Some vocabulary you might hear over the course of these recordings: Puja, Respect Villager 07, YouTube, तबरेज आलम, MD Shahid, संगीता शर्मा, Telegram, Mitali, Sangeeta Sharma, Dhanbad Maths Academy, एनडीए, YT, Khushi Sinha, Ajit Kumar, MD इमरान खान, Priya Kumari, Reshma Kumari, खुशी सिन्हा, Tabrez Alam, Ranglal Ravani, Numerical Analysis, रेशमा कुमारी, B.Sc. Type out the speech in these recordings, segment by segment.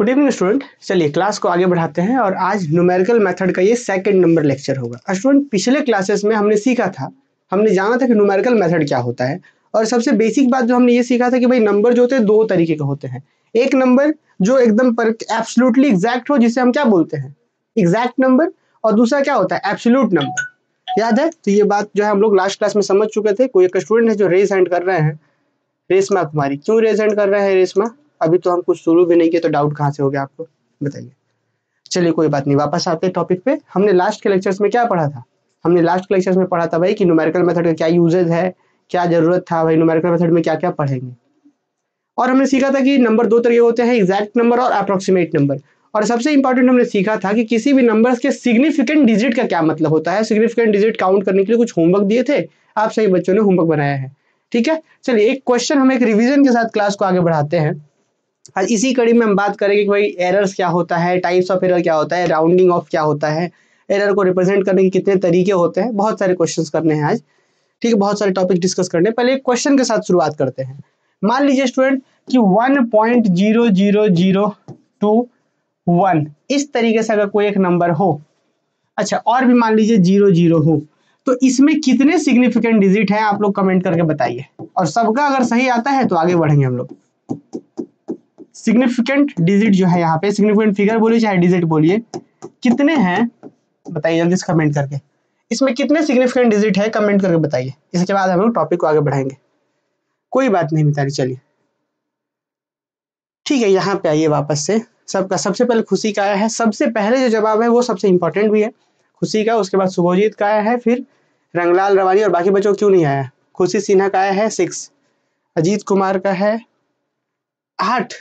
Good evening student, चलिए class को आगे बढ़ाते हैं और आज न्यूमेरिकल मेथड का ये सेकंड नंबर लेक्चर होगा। स्टूडेंट, पिछले क्लासेस में हमने सीखा था, हमने जाना था कि न्यूमेरिकल मेथड क्या होता है और सबसे बेसिक बात जो हमने ये सीखा था कि भाई नंबर जो होते हैं दो तरीके के होते हैं। एक नंबर जो एकदम एब्सोल्युटली एग्जैक्ट हो, जिसे हम क्या बोलते हैं एग्जैक्ट नंबर, और दूसरा क्या होता है एब्सोल्यूट नंबर। याद है? तो ये बात जो है हम लोग लास्ट क्लास में समझ चुके थे। कोई एक स्टूडेंट है जो रेज हैंड कर रहे हैं, रेशमा कुमारी। क्यों रेज हैंड कर रहे हैं रेशमा? अभी तो हम कुछ शुरू भी नहीं किए, तो डाउट कहाँ से हो गया आपको, बताइए। चलिए कोई बात नहीं, वापस आते हैं टॉपिक पे। हमने लास्ट के लेक्चर्स में क्या पढ़ा था? हमने लास्ट के लेक्चर्स में पढ़ा था भाई कि न्यूमेरिकल मेथड का क्या यूजेज है, क्या जरूरत था भाई, न्यूमेरिकल मेथड में क्या क्या पढ़ेंगे। और हमने सीखा था कि नंबर दो तरीके होते हैं, एग्जैक्ट नंबर और अप्रोक्सीमेट नंबर। और सबसे इंपॉर्टेंट हमने सीखा था कि किसी भी नंबर के सिग्निफिकेंट डिजिट का क्या मतलब होता है। सिग्निफिकेंट डिजिट काउंट करने के लिए कुछ होमवर्क दिए थे, आप सभी बच्चों ने होमवर्क बनाया है, ठीक है। चलिए एक क्वेश्चन, हम एक रिविजन के साथ क्लास को आगे बढ़ाते हैं। आज इसी कड़ी में हम बात करेंगे कि भाई एरर्स क्या होता है, टाइप्स ऑफ एरर क्या होता है, राउंडिंग ऑफ क्या होता है, एरर को रिप्रेजेंट करने के कितने तरीके होते हैं। बहुत सारे क्वेश्चंस करने हैं आज, ठीक है, बहुत सारे टॉपिक डिस्कस करने। पहले एक क्वेश्चन के साथ शुरुआत करते हैं। मान लीजिए स्टूडेंट कि 1.00021 इस तरीके से अगर कोई एक नंबर हो, अच्छा, और भी मान लीजिए 00 हो, तो इसमें कितने सिग्निफिकेंट डिजिट हैं आप लोग कमेंट करके बताइए। और सबका अगर सही आता है तो आगे बढ़ेंगे हम लोग। सिग्निफिकेंट डिजिट जो है, यहाँ पे सिग्निफिकेंट फिगर बोलिए चाहे डिजिट बोलिए, कितने हैं बताइए जल्दी से कमेंट करके। इसमें कितने सिग्निफिकेंट डिजिट है कमेंट करके बताइए, इसके बाद हम लोग टॉपिक को आगे बढ़ाएंगे। कोई बात नहीं मिताली, चलिए ठीक है। यहाँ पे आइए वापस से, सबका सबसे पहले खुशी का आया है, सबसे पहले जो जवाब है वो सबसे इंपॉर्टेंट भी है खुशी का, उसके बाद सुभोजित का आया है, फिर रंगलाल रवानी और बाकी बच्चों क्यों नहीं आया। खुशी सिन्हा का आया है 6, अजीत कुमार का है 8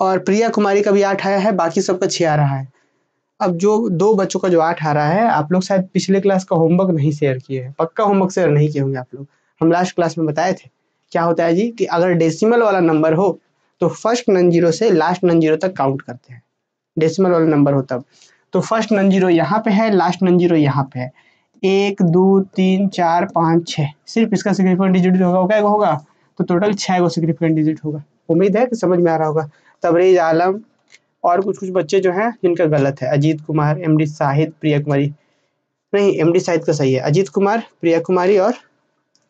और प्रिया कुमारी का भी 8 आया है, बाकी सबका 6 आ रहा है। अब जो दो बच्चों का जो 8 आ रहा है, आप लोग शायद पिछले क्लास का होमवर्क नहीं शेयर किए हैं, पक्का होमवर्क शेयर नहीं किए होंगे आप लोग। हम लास्ट क्लास में बताए थे क्या होता है जी कि अगर डेसिमल वाला नंबर हो तो फर्स्ट नॉन जीरो से लास्ट नॉन जीरो तक काउंट करते हैं। डेसिमल वाला नंबर हो तब तो फर्स्ट नॉन जीरो यहाँ पे है, लास्ट नॉन जीरो यहाँ पे है, 1 2 3 4 5 6, सिर्फ इसका सिग्निफिकेंट डिजिट जो होगा क्या होगा, तो टोटल 6 को सिग्निफिकेंट डिजिट होगा। उम्मीद है कि समझ में आ रहा होगा। तबरेज आलम और कुछ कुछ बच्चे जो हैं जिनका गलत है, अजीत कुमार, एमडी शाहिद, प्रिया कुमारी, नहीं एमडी शाहिद का सही है, अजीत कुमार, प्रिया कुमारी और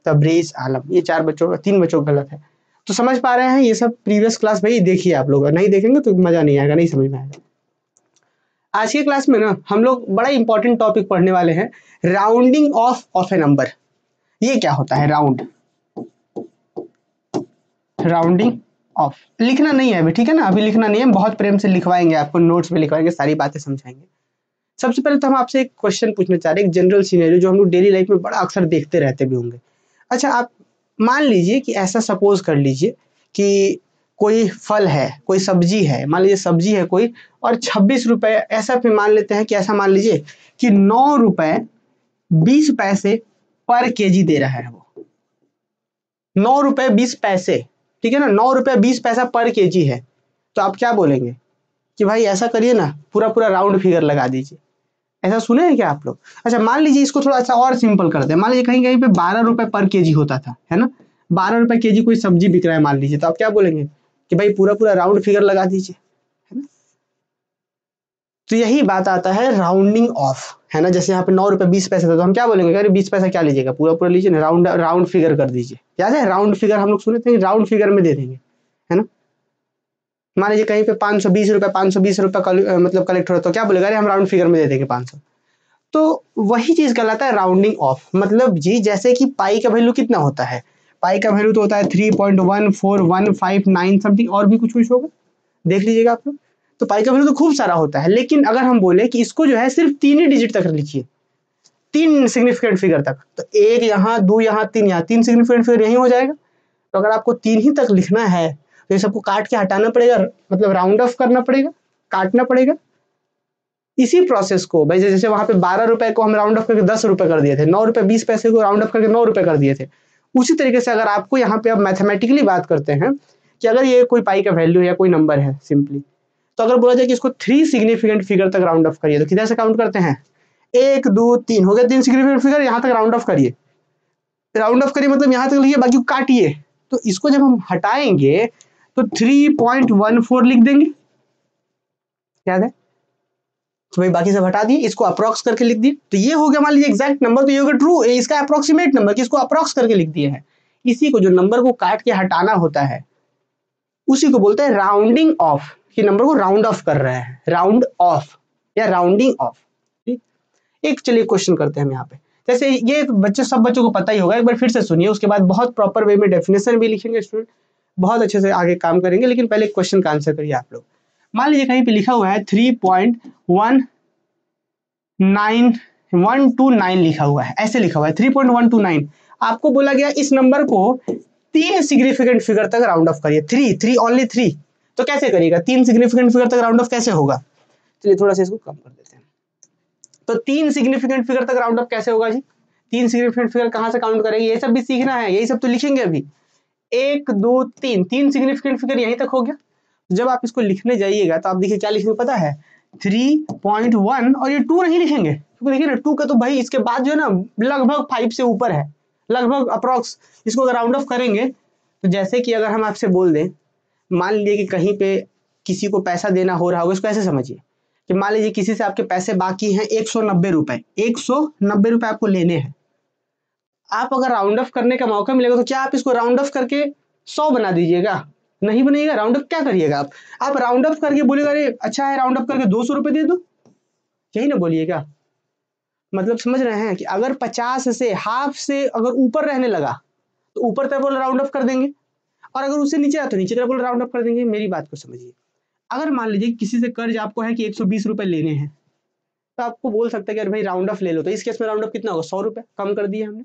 तबरेज आलम, ये 4 बच्चों का 3 बच्चों का गलत है। तो समझ पा रहे हैं ये सब प्रीवियस क्लास भाई देखिए आप लोग, नहीं देखेंगे तो मज़ा नहीं आएगा, नहीं समझ में आएगा। आज के क्लास में ना हम लोग बड़ा इंपॉर्टेंट टॉपिक पढ़ने वाले हैं, राउंडिंग ऑफ ए नंबर। ये क्या होता है राउंडिंग ऑफ। लिखना नहीं है अभी, ठीक है ना, अभी लिखना नहीं है, बहुत प्रेम से लिखवाएंगे आपको, नोट्स में लिखवाएंगे, सारी बातें समझाएंगे। सबसे पहले तो हम आपसे एक क्वेश्चन पूछना चाह रहे हैं, एक जनरल सिनेरियो जो हम लोग डेली लाइफ में बड़ा अक्सर देखते रहते भी होंगे। अच्छा, आप मान लीजिए कि ऐसा सपोज कर लीजिए कि कोई फल है, कोई सब्जी है, मान लीजिए सब्जी है कोई, और 26 रुपये, ऐसा फिर मान लेते हैं कि ऐसा मान लीजिए कि 9 रुपये 20 पैसे पर केजी दे रहा है वो, 9 रुपये 20 पैसे, ठीक है ना, 9 रुपये 20 पैसा पर केजी है। तो आप क्या बोलेंगे कि भाई ऐसा करिए ना, पूरा पूरा राउंड फिगर लगा दीजिए। ऐसा सुने हैं क्या आप लोग? अच्छा, मान लीजिए इसको थोड़ा अच्छा और सिंपल कर दे, मान लीजिए कहीं कहीं पे 12 रुपये पर केजी होता था, है ना, 12 रुपये केजी कोई सब्जी बिक रहा है मान लीजिए, तो आप क्या बोलेंगे कि भाई पूरा पूरा राउंड फिगर लगा दीजिए, है ना। तो यही बात आता है राउंडिंग ऑफ, है ना। जैसे यहाँ पे 9 रुपये 20 पैसे था, तो हम क्या बोलेंगे अरे 20 पैसा क्या लीजिएगा, पूरा पूरा लीजिए ना, राउंड फिगर कर दीजिए। याद है राउंड फिगर हम लोग सुने थे, राउंड फिगर में दे देंगे, है ना। मान लीजिए कहीं पे 520 रुपये मतलब कलेक्ट हो रहा, तो क्या बोलेगा अरे हम राउंड फिगर में दे देंगे 500। तो वही चीज कहलाता है राउंडिंग ऑफ। मतलब जी जैसे कि पाई का वैल्यू कितना होता है, पाई का वैल्यू तो होता है 3.14159 समथिंग, और भी कुछ कुछ होगा, देख लीजिएगा आप लोग। तो पाई का वैल्यू तो खूब सारा होता है, लेकिन अगर हम बोले कि इसको जो है सिर्फ 3 ही डिजिट तक लिखिए, 3 सिग्निफिकेंट फिगर तक, तो 1 यहाँ, 2 यहाँ, 3 यहाँ, 3 सिग्निफिकेंट फिगर यही हो जाएगा। तो अगर आपको 3 ही तक लिखना है तो ये सबको काट के हटाना पड़ेगा, मतलब राउंड ऑफ करना पड़ेगा, काटना पड़ेगा। इसी प्रोसेस को भाई जैसे वहाँ पे 12 रुपये को हम राउंड ऑफ करके 10 रुपये कर दिए थे, 9 रुपये 20 पैसे को राउंड ऑफ करके 9 रुपये कर दिए थे, उसी तरीके से अगर आपको यहाँ पे आप मैथमेटिकली बात करते हैं कि अगर ये कोई पाई का वैल्यू या कोई नंबर है सिंपली, तो अगर बोला जाए कि इसको 3 सिग्निफिकेंट फिगर तक राउंड ऑफ करिए, तो किधर से काउंट करते हैं 1 2 3 हो गया, 3 सिग्निफिकेंट फिगर यहाँ तक राउंड ऑफ करिए, राउंड ऑफ करिए मतलब यहाँ तक लिखिए, बाकी काटिए। तो इसको जब हम हटाएंगे तो 3.14 लिख देंगे, याद है। तो भाई बाकी सब हटा दिए, इसको अप्रॉक्स करके लिख दिए, तो ये हो गया मान लीजिए एग्जैक्ट नंबर, तो ये हो गया ट्रू, इसका अप्रॉक्सीमेट नंबर कि इसको अप्रॉक्स करके लिख दिए हैं। इसी को जो नंबर को काट के हटाना होता है उसी को बोलते हैं राउंडिंग ऑफ, कि नंबर को राउंड ऑफ कर रहे हैं, राउंड ऑफ या राउंडिंग ऑफ, ठीक। एक चलिए क्वेश्चन करते हैं हम यहाँ पे, जैसे ये बच्चे सब बच्चों को पता ही होगा, एक बार फिर से सुनिए, उसके बाद बहुत प्रॉपर वे में डेफिनेशन भी लिखेंगे, स्टूडेंट बहुत अच्छे से आगे काम करेंगे, लेकिन पहले क्वेश्चन का आंसर करिए आप लोग। मान लीजिए कहीं पे लिखा हुआ है 3.19129 लिखा हुआ है, ऐसे लिखा हुआ है 3.129, आपको बोला गया इस नंबर को 3 सिग्निफिकेंट फिगर तक राउंड ऑफ करिए, 3, ओनली 3, तो कैसे करिएगा, 3 सिग्निफिकेंट फिगर तक राउंड ऑफ कैसे होगा, चलिए थोड़ा सा इसको कम कर देते हैं। तो 3 सिग्निफिकेंट फिगर तक राउंड ऑफ कैसे होगा जी, 3 सिग्निफिकेंट फिगर कहाँ से काउंट करेंगे, ये सब भी सीखना है, यही सब तो लिखेंगे अभी, 1 2 3, 3 सिग्निफिकेंट फिगर यहीं तक हो गया। जब आप इसको लिखने जाइएगा तो आप देखिए क्या लिखेंगे पता है, 3.1 और ये 2 नहीं लिखेंगे, क्योंकि देखिए ना 2 का तो भाई इसके बाद जो है ना लगभग 5 से ऊपर है, लगभग अप्रॉक्स, इसको अगर राउंड ऑफ करेंगे तो जैसे कि अगर हम आपसे बोल दें, मान लीजिए कि कहीं पे किसी को पैसा देना हो रहा होगा, इसको ऐसे समझिए कि मान लीजिए किसी से आपके पैसे बाकी हैं 190 रुपये, 190 रुपये आपको लेने हैं, आप अगर राउंड ऑफ करने का मौका मिलेगा तो क्या आप इसको राउंड ऑफ करके 100 बना दीजिएगा, नहीं बनेगा। राउंड अप क्या करिएगा आप राउंड अप करके बोलेगा अरे अच्छा है राउंड अप करके 200 रुपये दे दो, यही ना बोलिएगा, मतलब समझ रहे हैं कि अगर 50 से हाफ से अगर ऊपर रहने लगा तो ऊपर तरफ बोल राउंड अप कर देंगे, और अगर उससे नीचे आता तो नीचे तरफ बोल राउंड अप कर देंगे। मेरी बात को समझिए, अगर मान लीजिए किसी से कर्ज आपको है कि 120 रुपये लेने हैं, तो आपको बोल सकता है कि अरे भाई राउंड ऑफ ले लो, तो इस केस में राउंड ऑफ कितना होगा 100 रुपये कम कर दिए हमने।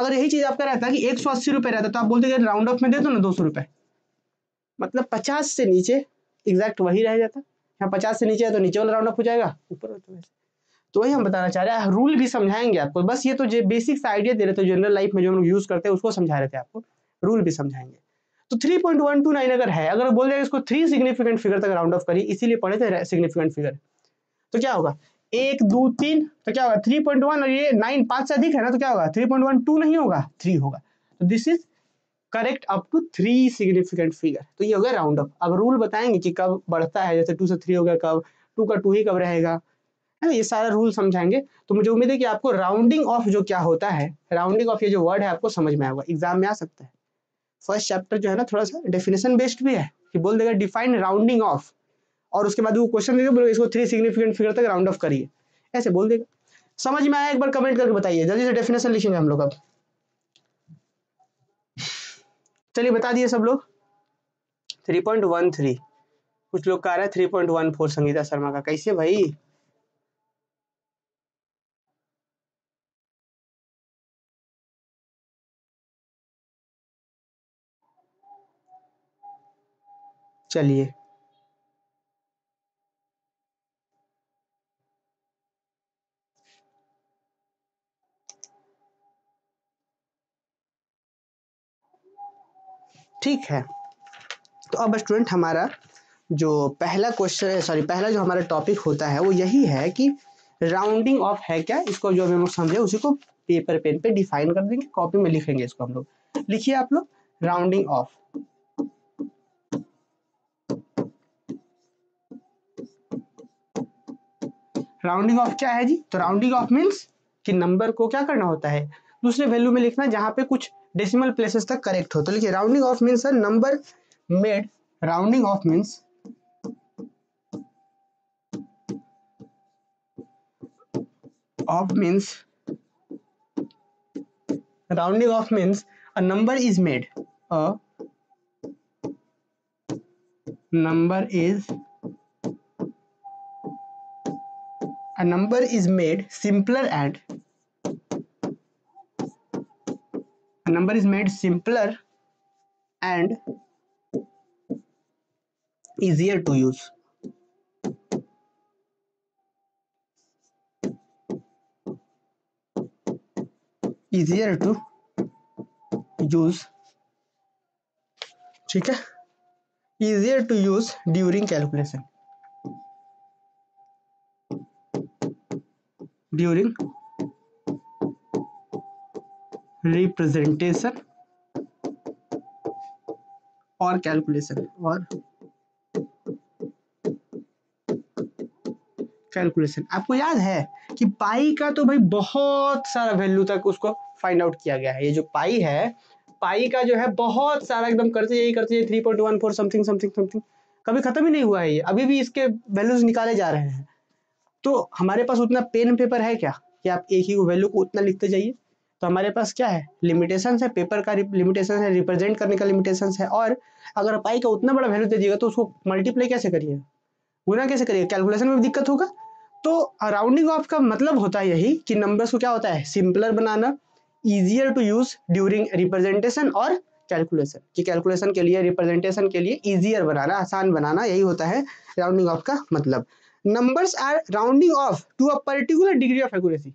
अगर यही चीज आपका रहता कि 180 रुपये रहता तो आप बोलते राउंड ऑफ में दे दो ना 200 रुपये, मतलब 50 से नीचे एग्जैक्ट वही रह जाता, यहाँ 50 से नीचे है तो नीचे वाला राउंड अप हो जाएगा, ऊपर हो तो वैसे। तो वही हम बताना चाह रहे हैं, रूल भी समझाएंगे आपको, बस ये तो जो बेसिक्स आइडिया दे रहे थे जनरल लाइफ में जो हम लोग यूज करते हैं उसको समझा रहे थे आपको, रूल भी समझाएंगे। तो 3.129 अगर है, अगर बोल रहे इसको 3 सिग्निफिकेंट फिगर तक राउंड ऑफ करिए, इसीलिए पढ़े थे सिग्निफिकेंट फिगर, तो क्या होगा 1 2 3, तो क्या होगा 3.1 और ये 9 5 से अधिक है ना, तो क्या होगा 3.12 नहीं होगा 3 होगा, तो this is correct up to 3 significant figure. तो ये हो गया राउंड अप। अब रूल बताएंगे कि कब बढ़ता है, जैसे 2 से 3 हो गया, कब 2 का 2 ही कब रहेगा, है ना, ये सारा रूल समझाएंगे। तो मुझे उम्मीद है कि आपको राउंडिंग ऑफ जो क्या होता है, राउंडिंग ऑफ ये जो वर्ड है आपको समझ में आएगा, एग्जाम में आ सकता है। फर्स्ट चैप्टर जो है ना थोड़ा सा डेफिनेशन बेस्ड भी है, कि बोल देगा डिफाइन राउंडिंग ऑफ, और उसके बाद वो क्वेश्चन देगा बोलो इसको 3 सिग्निफिकेंट फिगर तक राउंड ऑफ करिए, ऐसे बोल देगा। समझ में आया, एक बार कमेंट करके बताइए, जल्दी से डेफिनेशन लिखेंगे हम लोग। अब चलिए बता दिए सब लोग 3.13, कुछ लोग कह रहे हैं 3.14 संगीता शर्मा का, कैसे भाई, चलिए ठीक है। तो अब स्टूडेंट हमारा जो पहला क्वेश्चन, सॉरी पहला जो हमारा टॉपिक होता है वो यही है कि राउंडिंग ऑफ है क्या, इसको जो हम लोग समझे उसी को पेपर पेन पे डिफाइन कर देंगे, कॉपी में लिखेंगे इसको हम लोग। लिखिए आप लोग राउंडिंग ऑफ, राउंडिंग ऑफ क्या है जी, तो राउंडिंग ऑफ मीन्स कि नंबर को क्या करना होता है दूसरे वैल्यू में लिखना जहां पे कुछ डेसिमल प्लेसेस तक करेक्ट हो। तो लिखिए rounding off means sir number made, rounding off means rounding off means a number is made, a number is simpler, and a number is made simpler and easier to use. ठीक है, easier to use during calculation. During representation और calculation और calculation. आपको याद है कि पाई का तो भाई बहुत सारा वैल्यू तक उसको फाइंड आउट किया गया है। ये जो पाई है, पाई का जो है बहुत सारा एकदम करते 3.14 समथिंग समथिंग समथिंग, कभी खत्म ही नहीं हुआ है ये, अभी भी इसके वैल्यूज निकाले जा रहे हैं। तो हमारे पास उतना पेन पेपर है क्या कि आप एक ही वैल्यू को उतना लिखते जाइए? तो हमारे पास क्या है, लिमिटेशंस है, पेपर का लिमिटेशंस है, रिप्रेजेंट करने का लिमिटेशंस है। और अगर पाई का उतना बड़ा वैल्यू दे दिएगा तो उसको मल्टीप्लाई कैसे करिए, गुना कैसे करिए, कैलकुलेशन में दिक्कत होगा। तो राउंडिंग ऑफ का मतलब होता है यही कि नंबर्स को क्या होता है, सिंपलर बनाना, easier to use during representation और कैलकुलेशन, कि कैलकुलेशन के लिए, रिप्रेजेंटेशन के लिए ईजियर बनाना, आसान बनाना, यही होता है राउंडिंग ऑफ का मतलब। Numbers are rounding off to a particular degree of accuracy.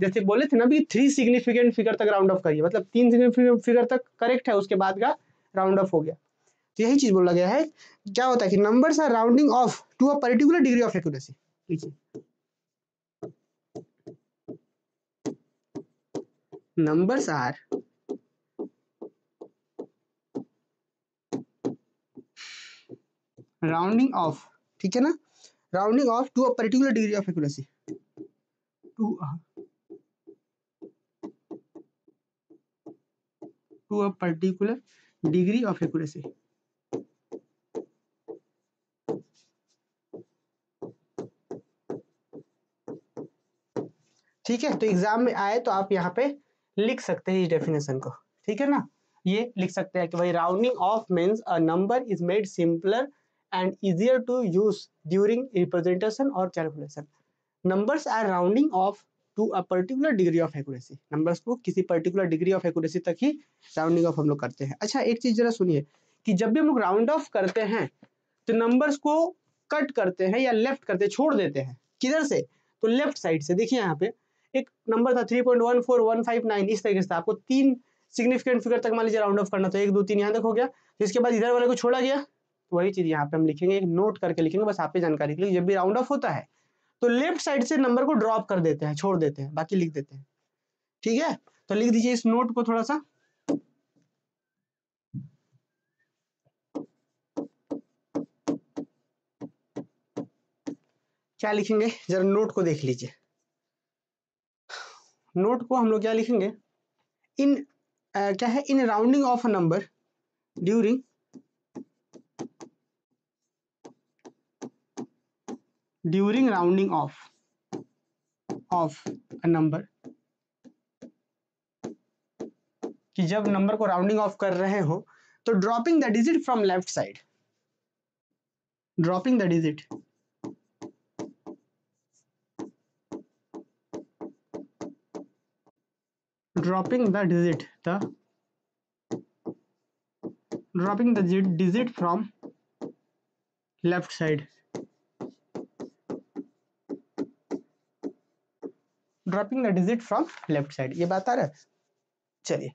जैसे बोले थे ना भी 3 सिग्निफिकेंट फिगर तक राउंड ऑफ करिए, मतलब 3 सिग्निफिकेंट फिगर तक करेक्ट है, उसके बाद का राउंड ऑफ हो गया। तो यही चीज बोला गया है, क्या होता है कि numbers are rounding off to a particular degree of accuracy. Numbers are rounding off, ठीक है ना, rounding off to a particular degree of accuracy, to a particular degree of accuracy, ठीक है। तो एग्जाम में आए तो आप यहाँ पे लिख सकते हैं इस डेफिनेशन को, ठीक है ना, ये लिख सकते हैं कि भाई rounding off means a number is made simpler and easier to use during representation और calculation. Numbers are rounding off to a particular degree of accuracy, numbers को किसी पर्टिकुलर डिग्री ऑफ एक्यूरेसी तक ही राउंडिंग ऑफ हम लोग करते हैं। अच्छा एक चीज जरा सुनिए कि जब भी हम लोग राउंड ऑफ करते हैं तो नंबर्स को कट करते हैं या लेफ्ट करते हैं, छोड़ देते हैं, किधर से, तो लेफ्ट साइड से। देखिए यहाँ पे एक नंबर था 3.14159, इस तरीके से आपको 3 सिग्निफिकेंट फिगर तक मान लीजिए राउंड ऑफ करना, तो 1 2 3 यहाँ तक हो गया, इसके बाद इधर वाले को छोड़ा गया, तो वही चीज यहाँ पे हम लिखेंगे, एक नोट करके लिखेंगे बस आप जानकारी के लिए। जब भी राउंड ऑफ होता है तो लेफ्ट साइड से नंबर को ड्रॉप कर देते हैं, छोड़ देते हैं, बाकी लिख देते हैं, ठीक है। तो लिख दीजिए इस नोट को थोड़ा सा, क्या लिखेंगे जरा नोट को देख लीजिए। नोट को हम लोग क्या लिखेंगे, इन क्या है, in rounding off a number during rounding off a number, कि जब नंबर को राउंडिंग ऑफ कर रहे हो तो dropping the digit from left side, dropping the digit dropping the digit from left side, dropping the digit from left side, ये बात आ रहा है, चलिए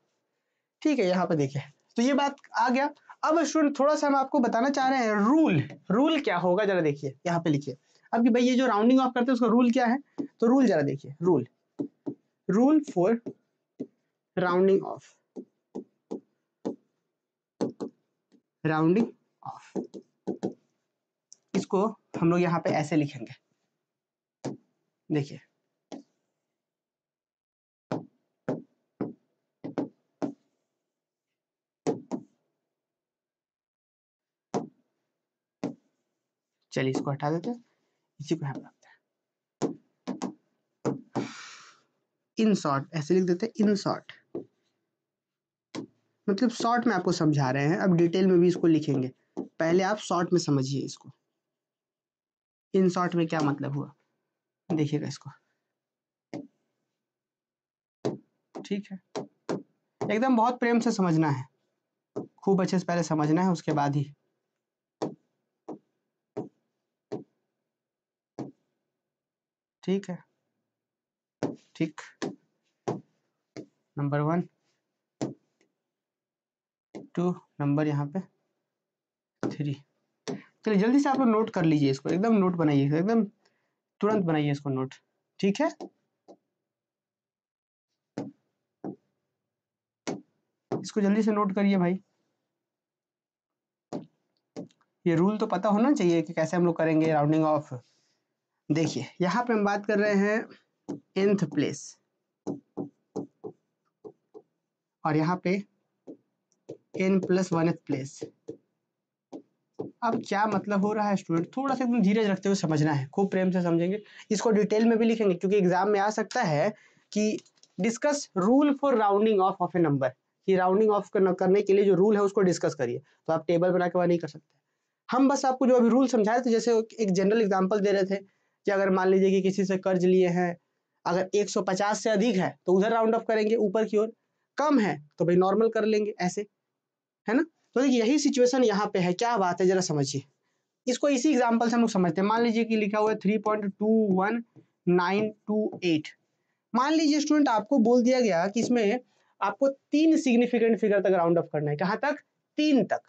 ठीक है। यहाँ पे देखिए तो ये बात आ गया। अब स्टूडेंट थोड़ा सा हम आपको बताना चाह रहे हैं रूल, रूल क्या होगा जरा देखिए, यहाँ पे लिखिए अब कि भाई ये जो राउंडिंग ऑफ करते हैं उसका रूल क्या है, तो रूल जरा देखिए, rule, rule for rounding off, rounding off, इसको हम लोग यहाँ पे ऐसे लिखेंगे, देखिए चलिए इसको हटा देते हैं, इसी को यहाँ रखते हैं, इन शॉर्ट ऐसे लिख देते हैं, इन शॉर्ट मतलब शॉर्ट में आपको समझा रहे हैं, अब डिटेल में भी इसको लिखेंगे, पहले आप शॉर्ट में समझिए इसको। इन शॉर्ट में क्या मतलब हुआ देखिएगा इसको, ठीक है, एकदम बहुत प्रेम से समझना है, खूब अच्छे से पहले समझना है, उसके बाद ही ठीक है। ठीक, नंबर 1 2 नंबर यहाँ पे 3। चलिए जल्दी से आप लोग नोट कर लीजिए इसको, एकदम नोट बनाइए, एकदम तुरंत बनाइए इसको नोट, ठीक है। इसको जल्दी से नोट करिए भाई, ये रूल तो पता होना चाहिए कि कैसे हम लोग करेंगे राउंडिंग ऑफ। देखिए यहाँ पे हम बात कर रहे हैं nth प्लेस और यहाँ पे n+1th प्लेस। अब क्या मतलब हो रहा है स्टूडेंट, थोड़ा सा एकदम धीरज रखते हुए समझना है, खूब प्रेम से समझेंगे, इसको डिटेल में भी लिखेंगे क्योंकि एग्जाम में आ सकता है कि discuss rule for rounding off a number, कि राउंडिंग ऑफ करने के लिए जो रूल है उसको डिस्कस करिए, तो आप टेबल बना के वहाँ नहीं कर सकते। हम बस आपको जो अभी रूल समझाए थे, जैसे एक जनरल एग्जांपल दे रहे थे कि अगर मान लीजिए कि किसी से कर्ज लिए हैं, अगर 150 से अधिक है तो उधर राउंड ऑफ करेंगे ऊपर की ओर, कम है तो भाई नॉर्मल कर लेंगे, ऐसे है ना। तो देखिए यही सिचुएशन यहाँ पे है, क्या बात है जरा समझिए इसको, इसी एग्जाम्पल से हम लोग समझते हैं। मान लीजिए कि लिखा हुआ है 3.21928। मान लीजिए स्टूडेंट आपको बोल दिया गया कि इसमें आपको 3 सिग्निफिकेंट फिगर तक राउंड ऑफ करना है। कहाँ तक? 3 तक।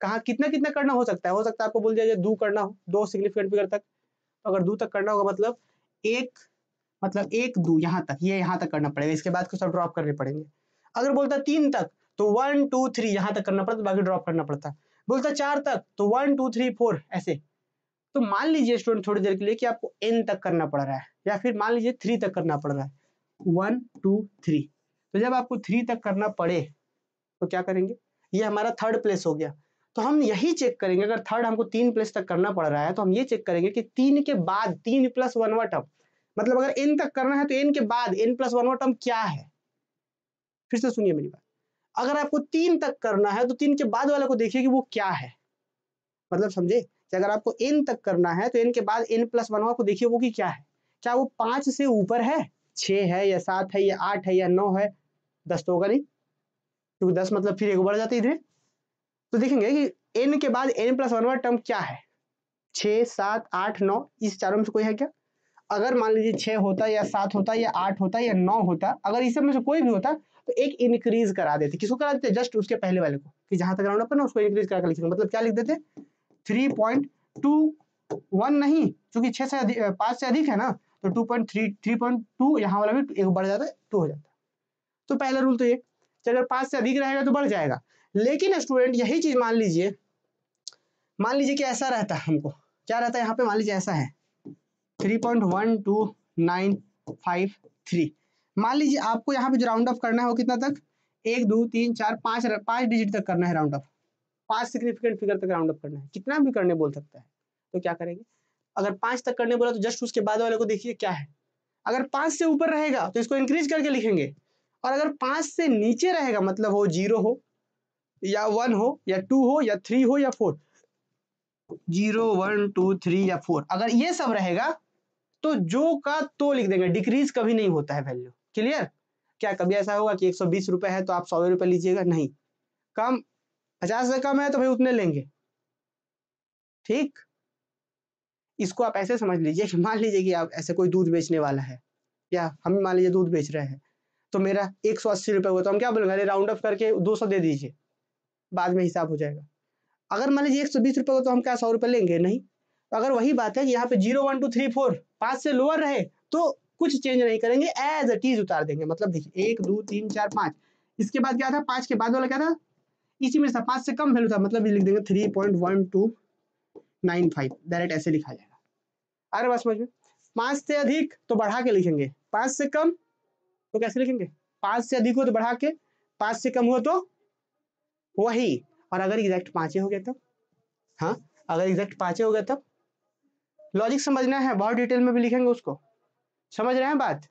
कहाँ कितना कितना करना हो सकता है? हो सकता है आपको बोल दिया जाए 2 करना हो, 2 सिग्निफिकेंट फिगर तक। अगर 2 तक करना होगा मतलब 1, 2 यहाँ तक, ये यहाँ तक करना पड़ेगा, इसके बाद कुछ सब ड्रॉप करने पड़ेंगे। अगर बोलता 3 तक तो 1, 2, 3 यहाँ तक करना पड़ता, बाकी ड्रॉप करना पड़ता। बोलता 4 तक तो 1, 2, 3, 4 ऐसे। तो मान लीजिए स्टूडेंट थोड़ी देर के लिए कि आपको n तक करना पड़ रहा है, या फिर मान लीजिए 3 तक करना पड़ रहा है, 1, 2, 3। तो जब आपको 3 तक करना पड़े तो क्या करेंगे, ये हमारा 3rd प्लेस हो गया, तो हम यही चेक करेंगे। अगर 3rd हमको 3 प्लेस तक करना पड़ रहा है तो हम ये चेक करेंगे कि 3 के बाद 3+1वां टर्म, मतलब अगर n तक करना है तो n के बाद n+1वां टर्म क्या है। फिर से सुनिए मेरी बात, अगर आपको 3 तक करना है तो 3 के बाद वाले को देखिए कि वो क्या है, मतलब समझे कि अगर आपको n तक करना है तो n के बाद n+1वां को देखिए वो कि क्या है, क्या वो 5 से ऊपर है, 6 है या 7 है या 8 है या 9 है, 10 तो होगा नहीं क्योंकि 10 मतलब फिर एक बढ़ जाती है। तो देखेंगे कि n के बाद n+1वां टर्म क्या है, 6, 7, 8, 9 इस चारों में से कोई है क्या। अगर मान लीजिए 6 होता या 7 होता या 8 होता या 9 होता, अगर इस सब में से कोई भी होता तो एक इंक्रीज करा देते। किसको करा देते? जस्ट उसके पहले वाले को, कि जहां तक राउंड अप करना उसको इंक्रीज करा कर लिखेंगे। मतलब क्या लिख देते, 3.21 नहीं, क्योंकि 5 से अधिक है ना, तो 2.3, 3.2 यहाँ वाला भी एक बढ़ जाता है, 2 हो जाता है। तो पहला रूल तो ये, अगर 5 से अधिक रहेगा तो बढ़ जाएगा। लेकिन स्टूडेंट यही चीज मान लीजिए कि ऐसा रहता है, हमको क्या रहता है यहाँ पे, मान लीजिए ऐसा है 3.12953। मान लीजिए आपको यहाँ पे जो राउंड ऑफ करना है वो कितना तक, 1, 2, 3, 4, 5 डिजिट तक करना है राउंड ऑफ, 5 सिग्निफिकेंट फिगर तक राउंड ऑफ करना है, कितना भी करने बोल सकता है। तो क्या करेंगे, अगर 5 तक करने बोला तो जस्ट उसके बाद वाले को देखिए क्या है, अगर 5 से ऊपर रहेगा तो इसको इंक्रीज करके लिखेंगे, और अगर 5 से नीचे रहेगा मतलब वो 0 हो या 1 हो या 2 हो या 3 हो या 4, 0, 1, 2, 3 या 4 अगर ये सब रहेगा तो जो का तो लिख देंगे, डिक्रीज कभी नहीं होता है वैल्यू। क्लियर? क्या कभी ऐसा होगा कि 120 रुपए है तो आप 100 रुपए लीजिएगा, नहीं। कम 50 से कम है तो भाई उतने लेंगे, ठीक। इसको आप ऐसे समझ लीजिए कि मान लीजिए कि आप ऐसे कोई दूध बेचने वाला है, या हम मान लीजिए दूध बेच रहे हैं, तो मेरा 180 रुपये हुआ तो हम क्या बोलेंगे, अरे राउंड ऑफ करके 200 दे दीजिए, बाद में हिसाब हो जाएगा। अगर मान लीजिए 120 रुपये हुआ तो हम क्या 100 रुपये लेंगे, नहीं। अगर वही बात है कि यहाँ पे 0, 1, 2, 3, 4 5 से लोअर रहे तो कुछ चेंज नहीं करेंगे, एज इट इज उतार देंगे। मतलब देखिए 1, 2, 3, 4, 5 इसके बाद क्या था, 5 के बाद वाला क्या था, इसी में 5 से कम वैल्यू था, मतलब ये लिख देंगे 3.1295 डायरेक्ट ऐसे लिखा जाएगा। अरे बस समझ में, 5 से अधिक तो बढ़ा के लिखेंगे, 5 से कम तो कैसे लिखेंगे, 5 से अधिक हो तो बढ़ा के, 5 से कम हो तो वही, और अगर एग्जैक्ट 5 हो गया तब, हाँ अगर एग्जैक्ट 5 हो गया तब। लॉजिक समझना है, बहुत डिटेल में भी लिखेंगे उसको, समझ रहे हैं बात।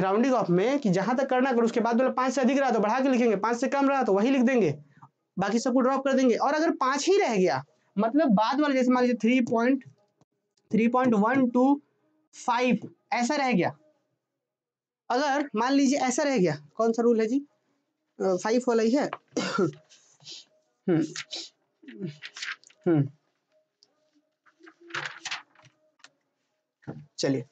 राउंडिंग ऑफ में कि जहां तक करना, अगर उसके बाद 5 से अधिक रहा तो बढ़ा के लिखेंगे, 5 से कम रहा तो वही लिख देंगे, बाकी सबको ड्रॉप कर देंगे। और अगर 5 ही रह गया मतलब बाद वाला, जैसे मान लीजिए 3.125 ऐसा रह गया, अगर मान लीजिए ऐसा रह गया, कौन सा रूल है जी, 5 वाला ही है। चलिए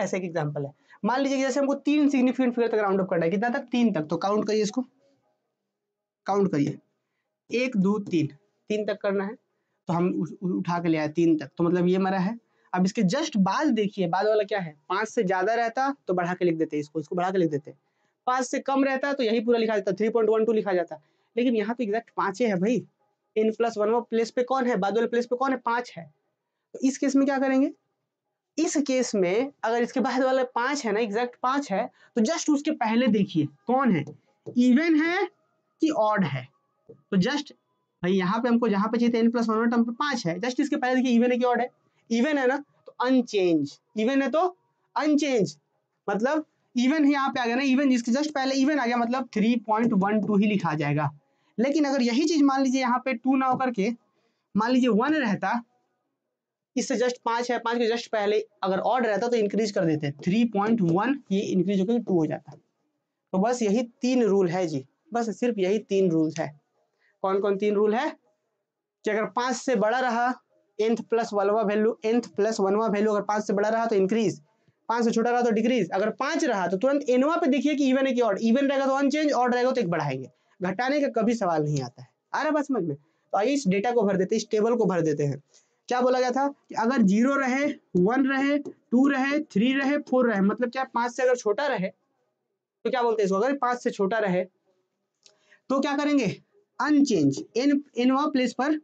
ऐसे एक एग्जांपल है, मान लीजिए कि जैसे हमको 3 सिग्निफिकेंट फिगर तक राउंड अप करना है, कितना तक, 3 तक। तो काउंट करिए, इसको काउंट करिए, 1, 2, 3 तक करना है तो हम उठा के ले आए 3 तक, तो मतलब ये हमारा है। अब इसके जस्ट बाद देखिए बाद वाला क्या है, 5 से ज्यादा रहता तो बढ़ा के लिख देते, इसको बढ़ा के लिख देते, 5 से कम रहता तो यही पूरा लिखा जाता, 3.12 लिखा जाता। लेकिन यहाँ पे एग्जैक्ट 5 है भाई, n प्लस वन वो प्लेस पे कौन है, बाद वाले प्लेस पे कौन है, पाँच है। तो इस केस में क्या करेंगे, इस केस में अगर इसके बाद वाला पाँच है ना, एग्जैक्ट पाँच है, तो जस्ट उसके पहले देखिए कौन है, इवन है कि ऑड है। तो जस्ट भाई यहाँ पे हमको जहाँ पे चाहिए n प्लस वन टर्म पे पाँच है, जस्ट इसके पहले देखिए इवन है कि ऑड है। इवन है ना तो अनचेंज, इवन है तो अनचेंज, मतलब इवन यहाँ पे आ गया ना, इवन जिसके जस्ट पहले इवन आ गया मतलब 3.12 ही लिखा जाएगा। लेकिन अगर यही चीज मान लीजिए यहाँ पे 2 ना होकर के मान लीजिए 1 रहता, इससे जस्ट 5 है, 5 के जस्ट पहले अगर ऑड रहता तो इंक्रीज कर देते 3.1, ये इंक्रीज होकर 2 हो जाता। तो बस यही 3 रूल है जी, बस सिर्फ यही 3 रूल है। कौन कौन 3 रूल है कि अगर 5 से बड़ा रहा nth प्लस वनवा वैल्यू अगर 5 से बड़ा रहा तो इंक्रीज, 5 से छोटा रहा तो डिक्रीज। अगर 5 रहा तो तुरंत एनवा पे देखिए कि इवन है कि ऑड, इवन रहेगा तो अनचेंज, ऑड रहेगा तो एक बढ़ाएंगे, घटाने का कभी सवाल नहीं आता है। आ रहा बात समझ में? तो आइए इस डेटा को भर देते हैं, इस टेबल को भर देते हैं। क्या बोला गया था कि अगर 0 रहे, 1 रहे, 2 रहे, 3 रहे, 4 रहे, मतलब क्या 5 से अगर छोटा रहे तो क्या बोलते हैं इसको, अगर 5 से छोटा रहे तो क्या करेंगे, अनचेंज, एनवा प्लेस पर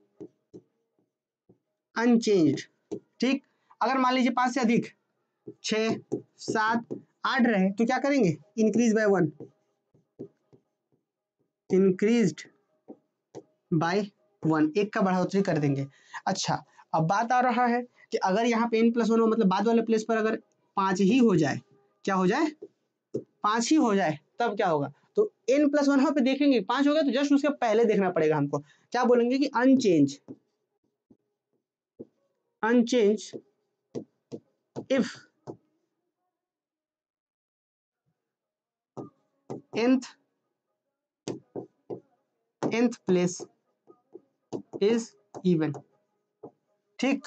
अनचेंज। ठीक, अगर मान लीजिए 5 से अधिक 6, 7, 8 रहे तो क्या करेंगे, इंक्रीज बाय 1, इंक्रीज्ड बाय 1, एक का बढ़ोतरी कर देंगे। अच्छा, अब बात आ रहा है कि अगर यहाँ पे n प्लस 1 हो मतलब बाद वाले प्लेस पर अगर 5 ही हो जाए, क्या हो जाए, 5 ही हो जाए, तब क्या होगा, तो n प्लस 1 पे देखेंगे 5 हो गया तो जस्ट उसके पहले देखना पड़ेगा हमको, क्या बोलेंगे कि unchange, unchange if nth place is even। ठीक,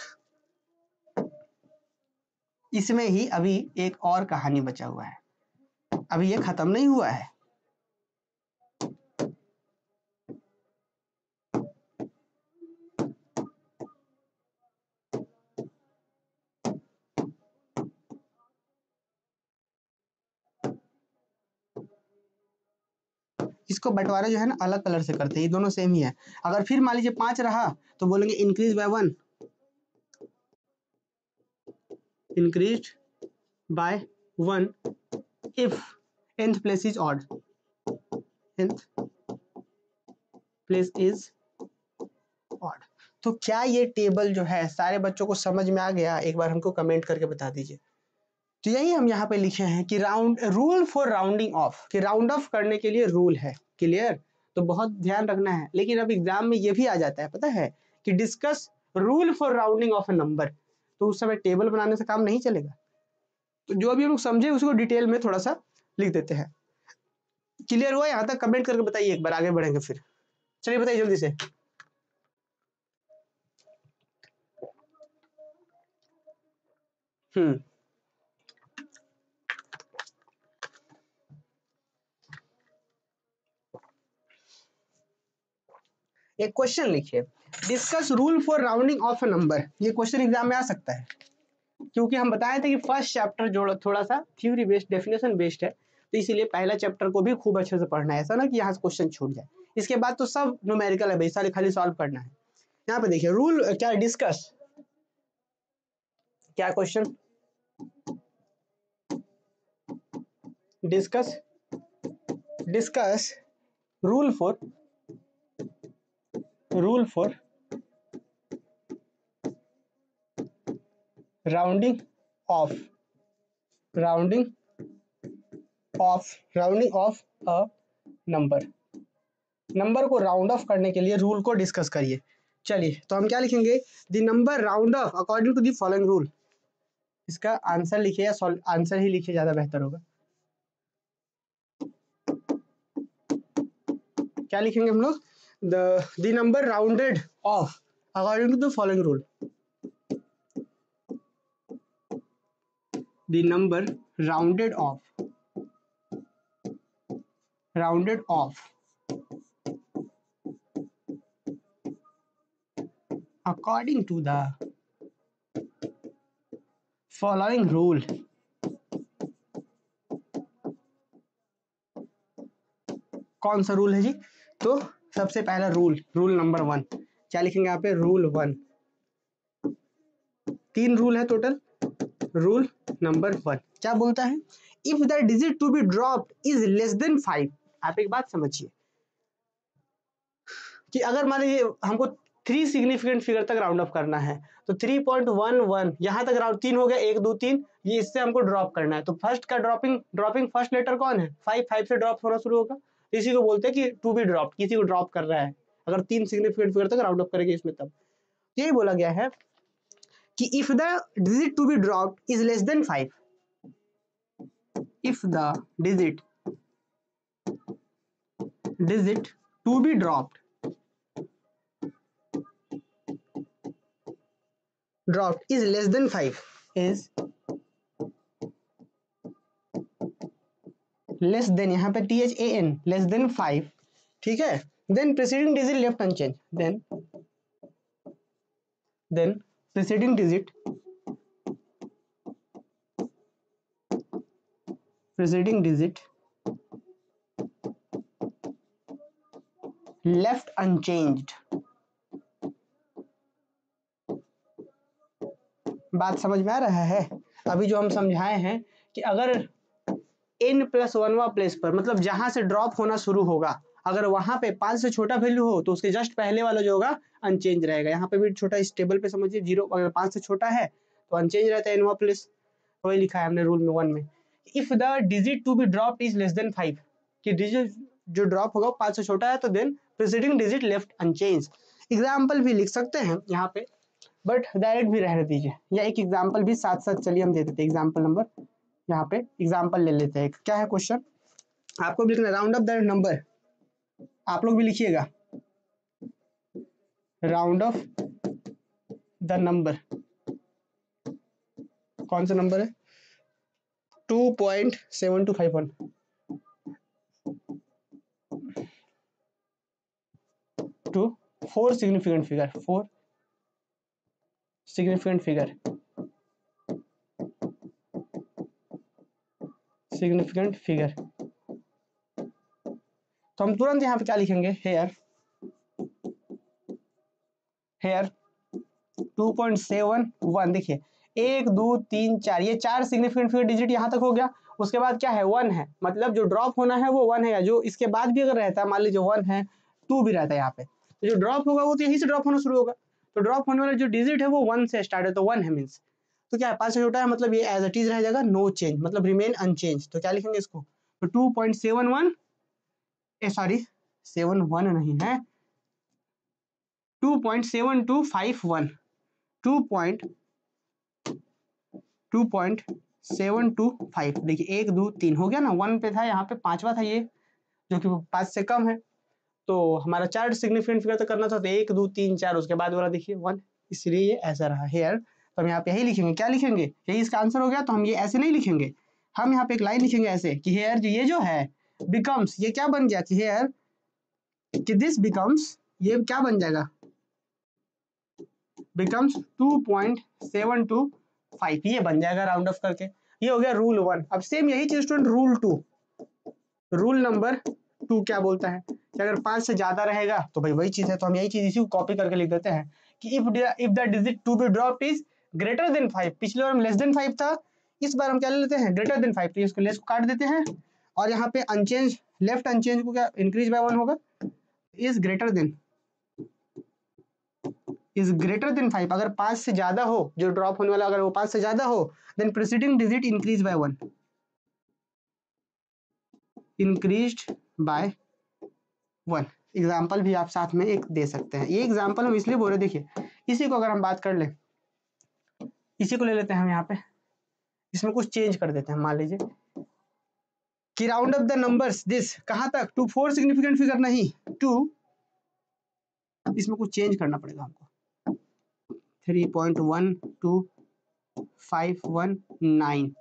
इसमें ही अभी एक और कहानी बचा हुआ है, अभी ये खत्म नहीं हुआ है। इसको बंटवारा जो है ना अलग कलर से करते हैं, ये दोनों सेम ही है। अगर फिर मान लीजिए 5 रहा तो बोलेंगे increase by 1, increase by 1 if nth place is odd, nth place is odd. तो क्या ये टेबल जो है सारे बच्चों को समझ में आ गया, एक बार हमको कमेंट करके बता दीजिए। तो यही हम यहाँ पे लिखे हैं कि रूल फॉर राउंडिंग ऑफ, कि राउंड ऑफ करने के लिए रूल है। क्लियर, तो बहुत ध्यान रखना है। लेकिन अब एग्जाम में ये भी आ जाता है पता है कि discuss rule for rounding off a number, तो उस समय टेबल बनाने से काम नहीं चलेगा। तो जो भी हम लोग समझे उसको डिटेल में थोड़ा सा लिख देते हैं। क्लियर हुआ यहाँ तक? कमेंट करके बताइए, एक बार आगे बढ़ेंगे फिर। चलिए बताइए जल्दी से। एक क्वेश्चन लिखिए, discuss rule for rounding off a number. ये क्वेश्चन एग्जाम में आ सकता है क्योंकि हम बताए थे कि फर्स्ट चैप्टर जो थोड़ा सा थ्योरी बेस्ड, डेफिनेशन बेस्ड है, तो इसीलिए पहला चैप्टर को भी खूब अच्छे से पढ़ना है, ऐसा ना कि यहाँ से क्वेश्चन छूट जाए। इसके बाद तो सब न्यूमेरिकल है भाई, सारे खाली सॉल्व करना है। यहाँ पे देखिए रूल क्या, डिस्कस क्या, question discuss rule for rounding off a number, number को राउंड ऑफ करने के लिए रूल को डिस्कस करिए। चलिए, तो हम क्या लिखेंगे, the number round off according to the following rule. इसका आंसर लिखिए या आंसर ही लिखिए, ज्यादा बेहतर होगा। क्या लिखेंगे हम लोग, the number rounded off according to the following rule, the number rounded off according to the following rule कौन सा रूल है जी? तो सबसे पहला रूल, रूल नंबर 1, क्या लिखेंगे यहाँ पे रूल 1। तीन रूल है टोटल। रूल नंबर 1 क्या बोलता है, if the digit to be dropped is less than 5। आप एक बात समझिए कि अगर मान लीजिए हमको 3 सिग्निफिकेंट फिगर तक राउंड अप करना है तो 3.11 यहाँ तक राउंड 3 हो गया, 1 2 3 ये इससे हमको ड्रॉप करना है। तो फर्स्ट का ड्रॉपिंग फर्स्ट लेटर कौन है, 5 5 से ड्रॉप होना शुरू होगा, इसी को बोलते हैं कि टू बी ड्रॉप, किसी को ड्रॉप कर रहा है अगर 3 सिग्निफिकेंट फिगर तक राउंड अप करेंगे इसमें। तब यही बोला गया है कि if the digit to be dropped is less than 5, if the digit to be dropped is less than 5 is less than, यहाँ पे THAN लेस देन 5, ठीक है। Then preceding digit left unchange, then preceding digit left unchanged। बात समझ में आ रहा है? अभी जो हम समझाए हैं कि अगर n+1वां प्लेस पर, मतलब जहां से ड्रॉप होना शुरू होगा, अगर वहां पे 5 से छोटा वैल्यू हो तो उसके जस्ट पहले वाला जो होगा अनचेंज रहेगा। यहाँ पे भी छोटा, इस टेबल पे समझिए 0 अगर 5 से छोटा है तो अनचेंज रहता है nवां प्लेस। वही लिखा है हमने रूल में 1 में, if the digit to be dropped is less than 5, कि डिजिट जो ड्रॉप होगा 5 से छोटा है तो then preceding digit left unchange. Example भी लिख सकते हैं यहाँ पे, बट डायरेक्ट भी रहने दीजिए, या एक एग्जाम्पल भी साथ साथ चलिए हम दे देते हैं। एग्जाम्पल नंबर यहाँ पे एग्जाम्पल ले लेते हैं। क्या है क्वेश्चन, आपको भी लिखना राउंड अप द नंबर, आप लोग भी लिखिएगा राउंड ऑफ द नंबर। कौन सा नंबर है, 2.7251, टू 4 सिग्निफिकेंट फिगर। तो हम तुरंत यहाँ पे क्या लिखेंगे, हेयर 2.71। देखिए 1 2 3 4, ये 4 सिग्निफिकेंट फिगर डिजिट यहाँ तक हो गया। उसके बाद क्या है, 1 है, मतलब जो ड्रॉप होना है वो 1 है, या जो इसके बाद भी अगर रहता है, मान लीजिए 1 है, 2 भी रहता है यहाँ पे, तो जो ड्रॉप होगा वो तो यहीं से ड्रॉप होना शुरू होगा। तो ड्रॉप होने वाला जो डिजिट है वो 1 से स्टार्ट है, तो 1 है मीन्स। तो क्या है, 5 से छोटा है, मतलब ये एज इट इज रह जाएगा, नो चेंज, मतलब रिमेन अनचेंज। तो क्या लिखेंगे इसको, तो 2.7251 देखिए 1 2 3 हो गया ना, 1 पे था, यहाँ पे 5वां था ये, जो कि 5 से कम है। तो हमारा 4 सिग्निफिकेंट फिगर तो करना था, तो 1 2 3 4 उसके बाद वाला देखिए 1, इसलिए ये ऐसा रहा हेयर। तो हम यहाँ पे यही लिखेंगे, क्या लिखेंगे, यही इसका आंसर हो गया। तो हम ये ऐसे नहीं लिखेंगे, हम यहाँ पे एक लाइन लिखेंगे ऐसे कि हेयर जो ये जो है बिकम्स, ये क्या बन गया, कि हेयर कि दिस बिकम्स, ये क्या बन जाएगा, बिकम्स 2.725, ये बन जाएगा राउंड ऑफ करके। ये हो गया रूल 1। अब सेम यही चीज स्टूडेंट रूल 2, रूल नंबर 2 क्या बोलता है कि अगर 5 से ज्यादा रहेगा तो भाई वही चीज है। तो हम यही चीज इसी को कॉपी करके लिख देते हैं कि if the digit to be dropped is greater than 5। पिछले बार हम लेस देन 5 था, इस बार हम क्या लेते हैं, ग्रेटर देन 5। तो इसको लेस को काट देते हैं, और यहाँ पे अनचेंज लेफ्ट अनचेंज को क्या इंक्रीज बाय 1 होगा, इज ग्रेटर देन 5। अगर 5 से ज्यादा हो, जो ड्रॉप होने वाला अगर वो 5 से ज्यादा हो, then preceding digit increase by 1, increase by 1। Example भी आप साथ में एक दे सकते हैं। ये एग्जाम्पल हम इसलिए बोल रहे, देखिए इसी को अगर हम बात कर लें, इसी को ले लेते हैं हम, यहाँ पे इसमें कुछ चेंज कर देते हैं। मान लीजिए कि round up the numbers this, कहाँ तक, टू 4 सिग्निफिकेंट फिगर नहीं, 2, इसमें कुछ चेंज करना पड़ेगा हमको, 3.1251 9,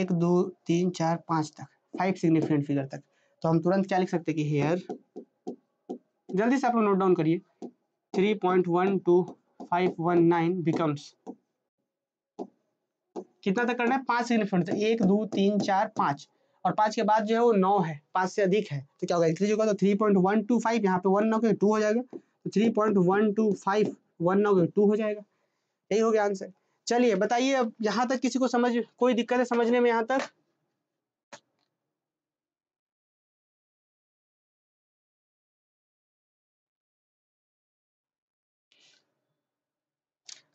1 2 3 4 5 तक, 5 सिग्निफिकेंट फिगर तक। तो हम तुरंत क्या लिख सकते हैं कि हेयर, जल्दी से आप लोग नोट डाउन करिए, 3.12519 बिकम्स कितना तक करना है, 5 सिग्निफिकेंट तक, 1 2 3 4 5, और 5 के बाद जो है वो 9 है, 5 से अधिक है, तो क्या होगा, इंक्रीज होगा। तो 3.125 यहाँ पे 1 9 2 हो जाएगा, 3.125 1 ना हो 2 हो जाएगा। यही हो गया आंसर। चलिए बताइए अब यहाँ तक किसी को समझ कोई दिक्कत है समझने में यहाँ तक?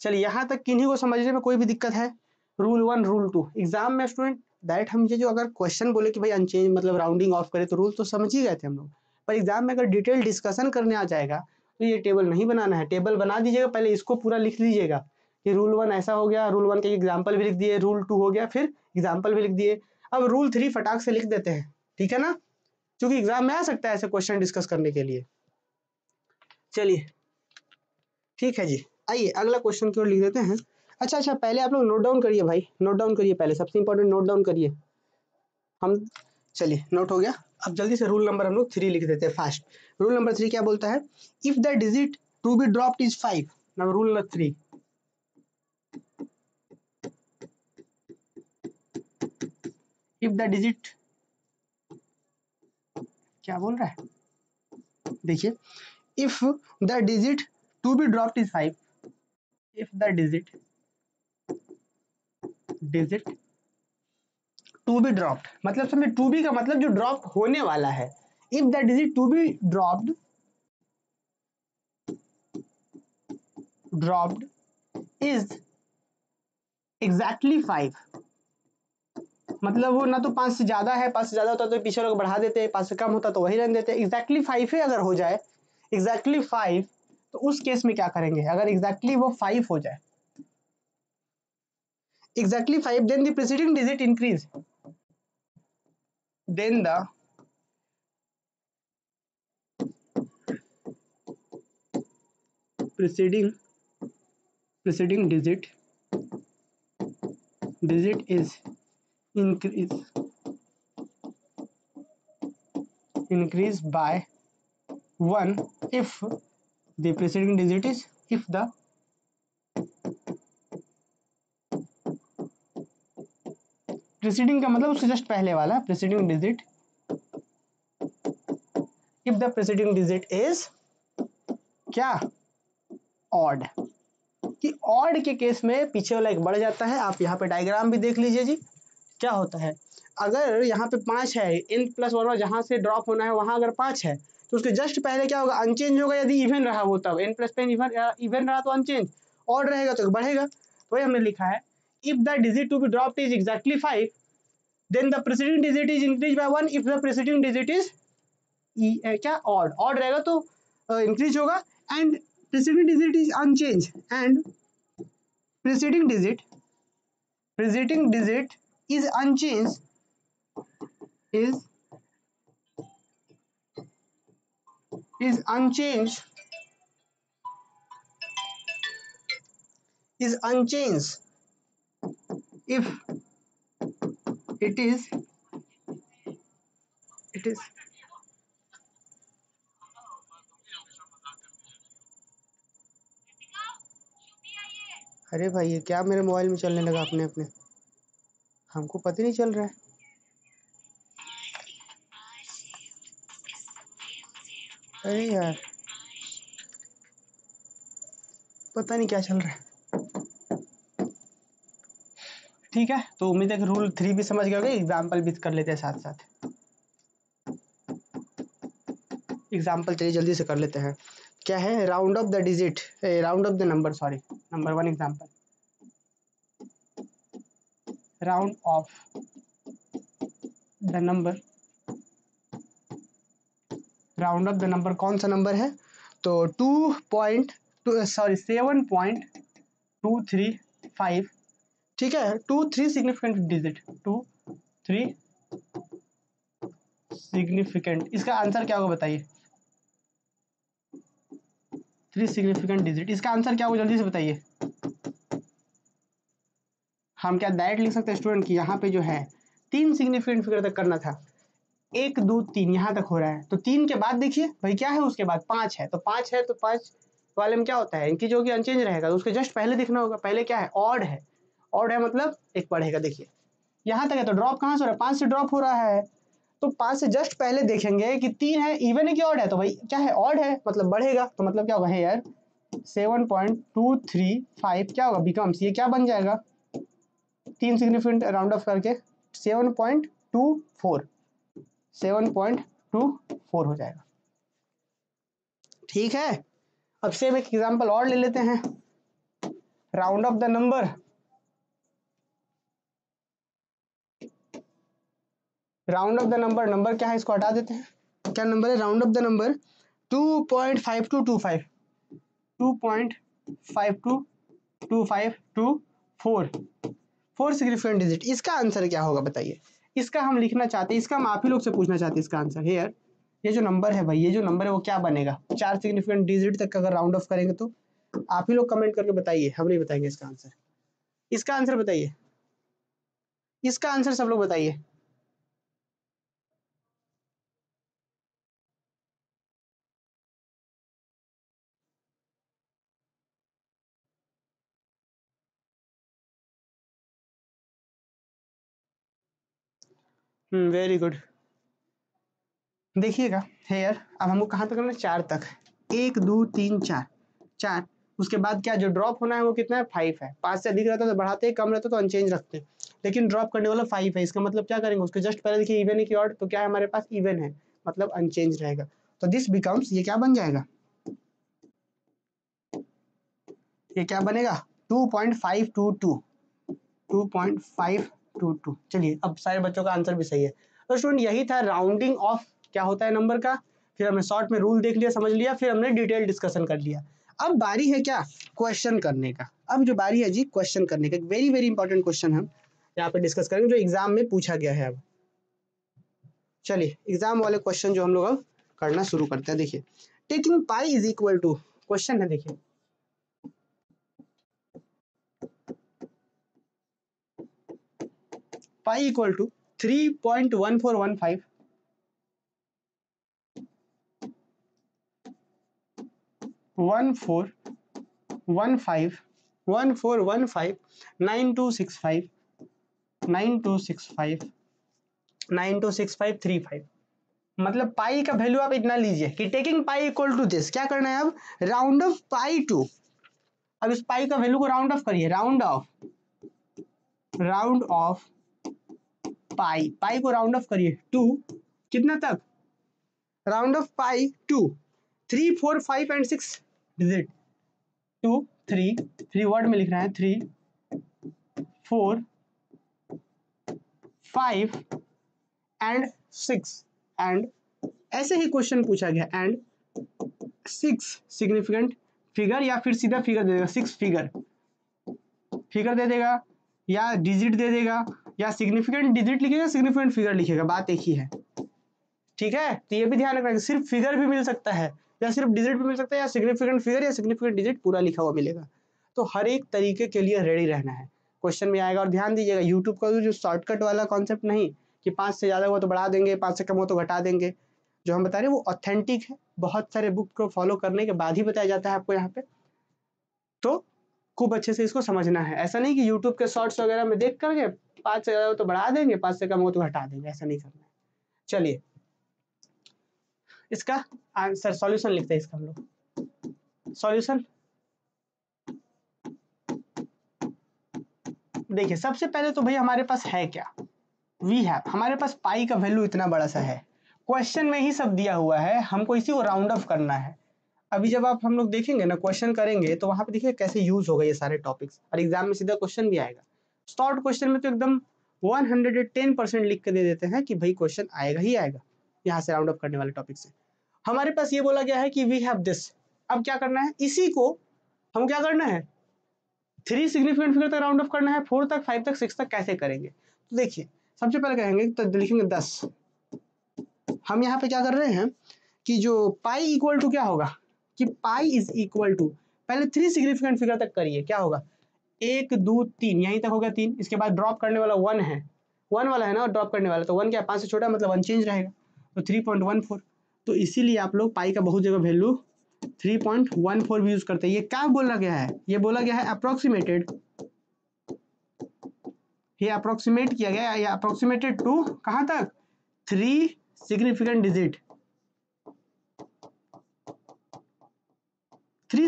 चलिए यहाँ तक किन्हीं को समझने में कोई भी दिक्कत है? रूल 1 रूल 2 एग्जाम में स्टूडेंट डायरेक्ट हम ये जो अगर क्वेश्चन बोले कि भाई अनचेंज मतलब राउंडिंग ऑफ करे तो रूल तो समझ ही गए थे हम लोग, पर एग्जाम में अगर डिटेल डिस्कशन करने आ जाएगा तो ये टेबल नहीं बनाना है। टेबल बना दीजिएगा, पहले इसको पूरा लिख लीजिएगा कि रूल 1 ऐसा हो गया, रूल 1 के एग्जाम्पल भी लिख दिए, रूल 2 हो गया फिर एग्जाम्पल भी लिख दिए। अब रूल 3 फटाक से लिख देते हैं, ठीक है ना, क्योंकि एग्जाम में आ सकता है ऐसे क्वेश्चन डिस्कस करने के लिए। चलिए ठीक है जी, आइए अगला क्वेश्चन की ओर लिख देते हैं। अच्छा, पहले आप लोग नोट डाउन करिए भाई, नोट डाउन करिए, पहले सबसे इंपॉर्टेंट नोट डाउन करिए। हम चलिए नोट हो गया, अब जल्दी से रूल नंबर हम लोग 3 लिख देते हैं फास्ट। रूल नंबर 3 क्या बोलता है? If the digit to be dropped is 5, now rule number 3। If the digit क्या बोल रहा है देखिए, if the digit to be dropped is 5, if the digit to be dropped मतलब समझे, to be का मतलब जो ड्रॉप होने वाला है। if the digit to be dropped is exactly 5 मतलब वो ना तो 5 से ज्यादा है, 5 से ज्यादा होता तो पीछे लोग बढ़ा देते, 5 से कम होता तो वही रहने देते। exactly 5 है अगर हो जाए exactly 5 तो उस केस में क्या करेंगे? अगर एग्जैक्टली वो 5 हो जाए, exactly 5, then the preceding digit increase, then the preceding digit is increase by 1 if the preceding digit is if the preceding का मतलब उससे जस्ट पहले वाला preceding digit, if the preceding digit is क्या odd, कि odd के case में पीछे वाला एक बढ़ जाता है। आप यहाँ पे डायग्राम भी देख लीजिए जी, क्या होता है अगर यहाँ पे 5 है, n+1 जहाँ से ड्रॉप होना है वहाँ अगर 5 है तो उसके जस्ट पहले क्या होगा? अनचेंज होगा यदि इवन रहा वो, तब n+10 इवन रहा तो अनचेंज, ऑड रहेगा तो बढ़ेगा। वही हमने लिखा है if the digit to be dropped is exactly 5 then the preceding digit is increase by 1 if the preceding digit is क्या ऑड, ऑड रहेगा तो इंक्रीज होगा, and preceding digit is unchanged and preceding digit is unchanged is unchanged if it is अरे भाई ये क्या मेरे mobile में चलने लगा अपने अपने, हमको पता नहीं चल रहा है। अरे यार पता नहीं क्या चल रहा है। ठीक है, तो उम्मीद है कि रूल 3 भी समझ गए होंगे। एग्जाम्पल भी कर लेते हैं साथ साथ। एग्जाम्पल चलिए जल्दी से कर लेते हैं। क्या है? Round off the digit, round off the number, sorry number 1 example, round off the number. Round off the number कौन सा नंबर है? तो 7.235, ठीक है, 2-3 सिग्निफिकेंट डिजिट, 2-3 सिग्निफिकेंट। इसका आंसर क्या होगा बताइए? 3 सिग्निफिकेंट डिजिट, इसका आंसर क्या होगा जल्दी से बताइए। हम क्या डायरेक्ट लिख सकते हैं स्टूडेंट की यहाँ पे जो है 3 सिग्निफिकेंट फिगर तक करना था, 1, 2, 3 यहाँ तक हो रहा है, तो 3 के बाद देखिए भाई क्या है उसके बाद? 5 है, तो 5 वाले में क्या होता है? इनकी जो कि अनचेंज रहेगा, उसके जस्ट पहले देखना होगा, पहले क्या है? ऑड है, ऑड है मतलब एक बढ़ेगा। देखिए यहाँ तक है तो ड्रॉप कहाँ से हो रहा है? 5 से ड्रॉप हो रहा है, तो 5 से जस्ट पहले देखेंगे कि 3 है, इवन है कि ऑड है, तो भाई क्या है ऑड है मतलब बढ़ेगा, तो मतलब क्या होगा यार 7.235 क्या होगा बिकम्स, ये क्या बन जाएगा 3 सिग्निफिकेंट राउंड ऑफ करके 7.24 हो जाएगा। ठीक है, अब सेम एक एग्जांपल और ले लेते हैं, round off the number, round off the number, number क्या है इसको हटा देते हैं, क्या नंबर है round off the number 2.5225 2.522524 significant digit, इसका आंसर क्या होगा बताइए, इसका हम लिखना चाहते हैं, इसका हम आप ही लोग से पूछना चाहते हैं इसका आंसर। हेयर ये जो नंबर है भाई, ये जो नंबर है वो क्या बनेगा 4 सिग्निफिकेंट डिजिट तक अगर राउंड ऑफ करेंगे तो आप ही लोग कमेंट करके बताइए, हम नहीं बताएंगे इसका आंसर, इसका आंसर बताइए, इसका आंसर सब लोग बताइए। वेरी गुड, देखिएगा हेयर अब हमको कहाँ तक करना है 4 तक, 1 2 3 4 4, उसके बाद क्या जो ड्रॉप होना है वो कितना है 5 है, 5 से अधिक रहता है तो बढ़ाते हैं, कम रहता है तो अनचेंज रखते हैं, लेकिन ड्रॉप करने वाला 5 है, इसका मतलब क्या करेंगे उसके जस्ट पहले देखिए इवन है कि ऑड, तो क्या है हमारे पास इवन है मतलब अनचेंज रहेगा, तो दिस बिकम्स ये क्या बन जाएगा, ये क्या बनेगा 2.522 2.522। चलिए अब सारे बच्चों का आंसर भी सही है। तो स्टूडेंट यही था राउंडिंग ऑफ क्या होता है नंबर का, फिर हमने शॉर्ट में रूल देख लिया समझ लिया, फिर हमने डिटेल डिस्कशन कर लिया। अब बारी है क्या क्वेश्चन करने का, अब जो बारी है जी क्वेश्चन करने का, वेरी वेरी इंपॉर्टेंट क्वेश्चन हम यहाँ पे डिस्कस करेंगे जो एग्जाम में पूछा गया है। अब चलिए एग्जाम वाले क्वेश्चन जो हम लोग अब करना शुरू करते हैं। देखिए taking pi is equal to, question है देखिए, पाई इक्वल टू 3.1415, (1415), (1415), (9265), (9265), (926535). मतलब पाई का वैल्यू आप इतना लीजिए कि taking pi equal to this, क्या करना है अब राउंड ऑफ पाई टू, अब इस पाई का वैल्यू को राउंड ऑफ करिए, राउंड ऑफ पाई, पाई को राउंड ऑफ करिए टू कितना तक, round off pi to 3, 4, 5 and 6 digit, 2, 3 word में लिख रहे हैं 3, 4, 5 एंड 6 एंड ऐसे ही क्वेश्चन पूछा गया एंड 6 सिग्निफिकेंट फिगर, या फिर सीधा फिगर दे देगा 6 फिगर दे देगा या डिजिट दे देगा या सिग्निफिकेंट डिजिट लिखेगा सिग्निफिकेंट फिगर लिखेगा, बात एक ही है। ठीक है, तो ये भी ध्यान रखना कि सिर्फ फिगर भी मिल सकता है या सिर्फ डिजिट भी मिल सकता है या सिग्निफिकेंट फिगर या सिग्निफिकेंट डिजिट पूरा लिखा हुआ मिलेगा, तो हर एक तरीके के लिए रेडी रहना है, क्वेश्चन में आएगा। और ध्यान दीजिएगा यूट्यूब का जो शॉर्टकट वाला कॉन्सेप्ट नहीं कि 5 से ज़्यादा हुआ तो बढ़ा देंगे 5 से कम हो तो घटा देंगे, जो हम बता रहे हैं वो ऑथेंटिक है, बहुत सारे बुक को फॉलो करने के बाद ही बताया जाता है आपको यहाँ पे, तो खूब अच्छे से इसको समझना है। ऐसा नहीं कि यूट्यूब के शॉर्ट्स वगैरह में देख करके 5 से ज़्यादा हो तो बढ़ा देंगे 5 से कम हो तो घटा देंगे, ऐसा नहीं करना है। चलिए इसका आंसर सॉल्यूशन लिखते हैं, इसका हम लोग सॉल्यूशन देखिए। सबसे पहले तो भाई हमारे पास है क्या, वी हैव, हमारे पास पाई का वैल्यू इतना बड़ा सा है, क्वेश्चन में ही सब दिया हुआ है, हमको इसी को राउंड ऑफ करना है। अभी जब आप हम लोग देखेंगे ना क्वेश्चन करेंगे तो वहां पे देखिए कैसे यूज होगा ये सारे टॉपिक्स, और एग्जाम में सीधा क्वेश्चन भी आएगा। शॉर्ट क्वेश्चन में तो एकदम 110% लिख के दे देते हैं कि भाई क्वेश्चन आएगा ही आएगा, यहाँ से राउंड अप करने वाले टॉपिक से। हमारे पास ये बोला गया है कि वी हैव दिस, अब क्या करना है इसी को हम क्या करना है 3 सिग्निफिकेंट फिगर तक राउंड अप करना है, 4 तक 5 तक 6 तक कैसे करेंगे, तो देखिए सबसे पहले कहेंगे तो लिखेंगे 10। हम यहाँ पे क्या कर रहे हैं कि जो पाई इक्वल टू क्या होगा कि पाई इज इक्वल टू पहले 3 सिग्निफिकेंट फिगर तक करिए, क्या होगा 1, 2, 3 यहीं तक होगा 3, इसके बाद ड्रॉप करने वाला 1 है, 1 वाला है ना ड्रॉप करने वाला, तो 1 क्या 5 से छोटा मतलब अनचेंज रहेगा, तो 3.14, तो इसीलिए आप लोग पाई का बहुत जगह वैल्यू 3.14 भी यूज करते हैं। ये क्या बोला गया है, ये बोला गया है अप्रोक्सीमेटेड, ये अप्रोक्सीमेट किया गया, ये अप्रोक्सीमेटेड टू कहाँ तक 3 significant digit, 3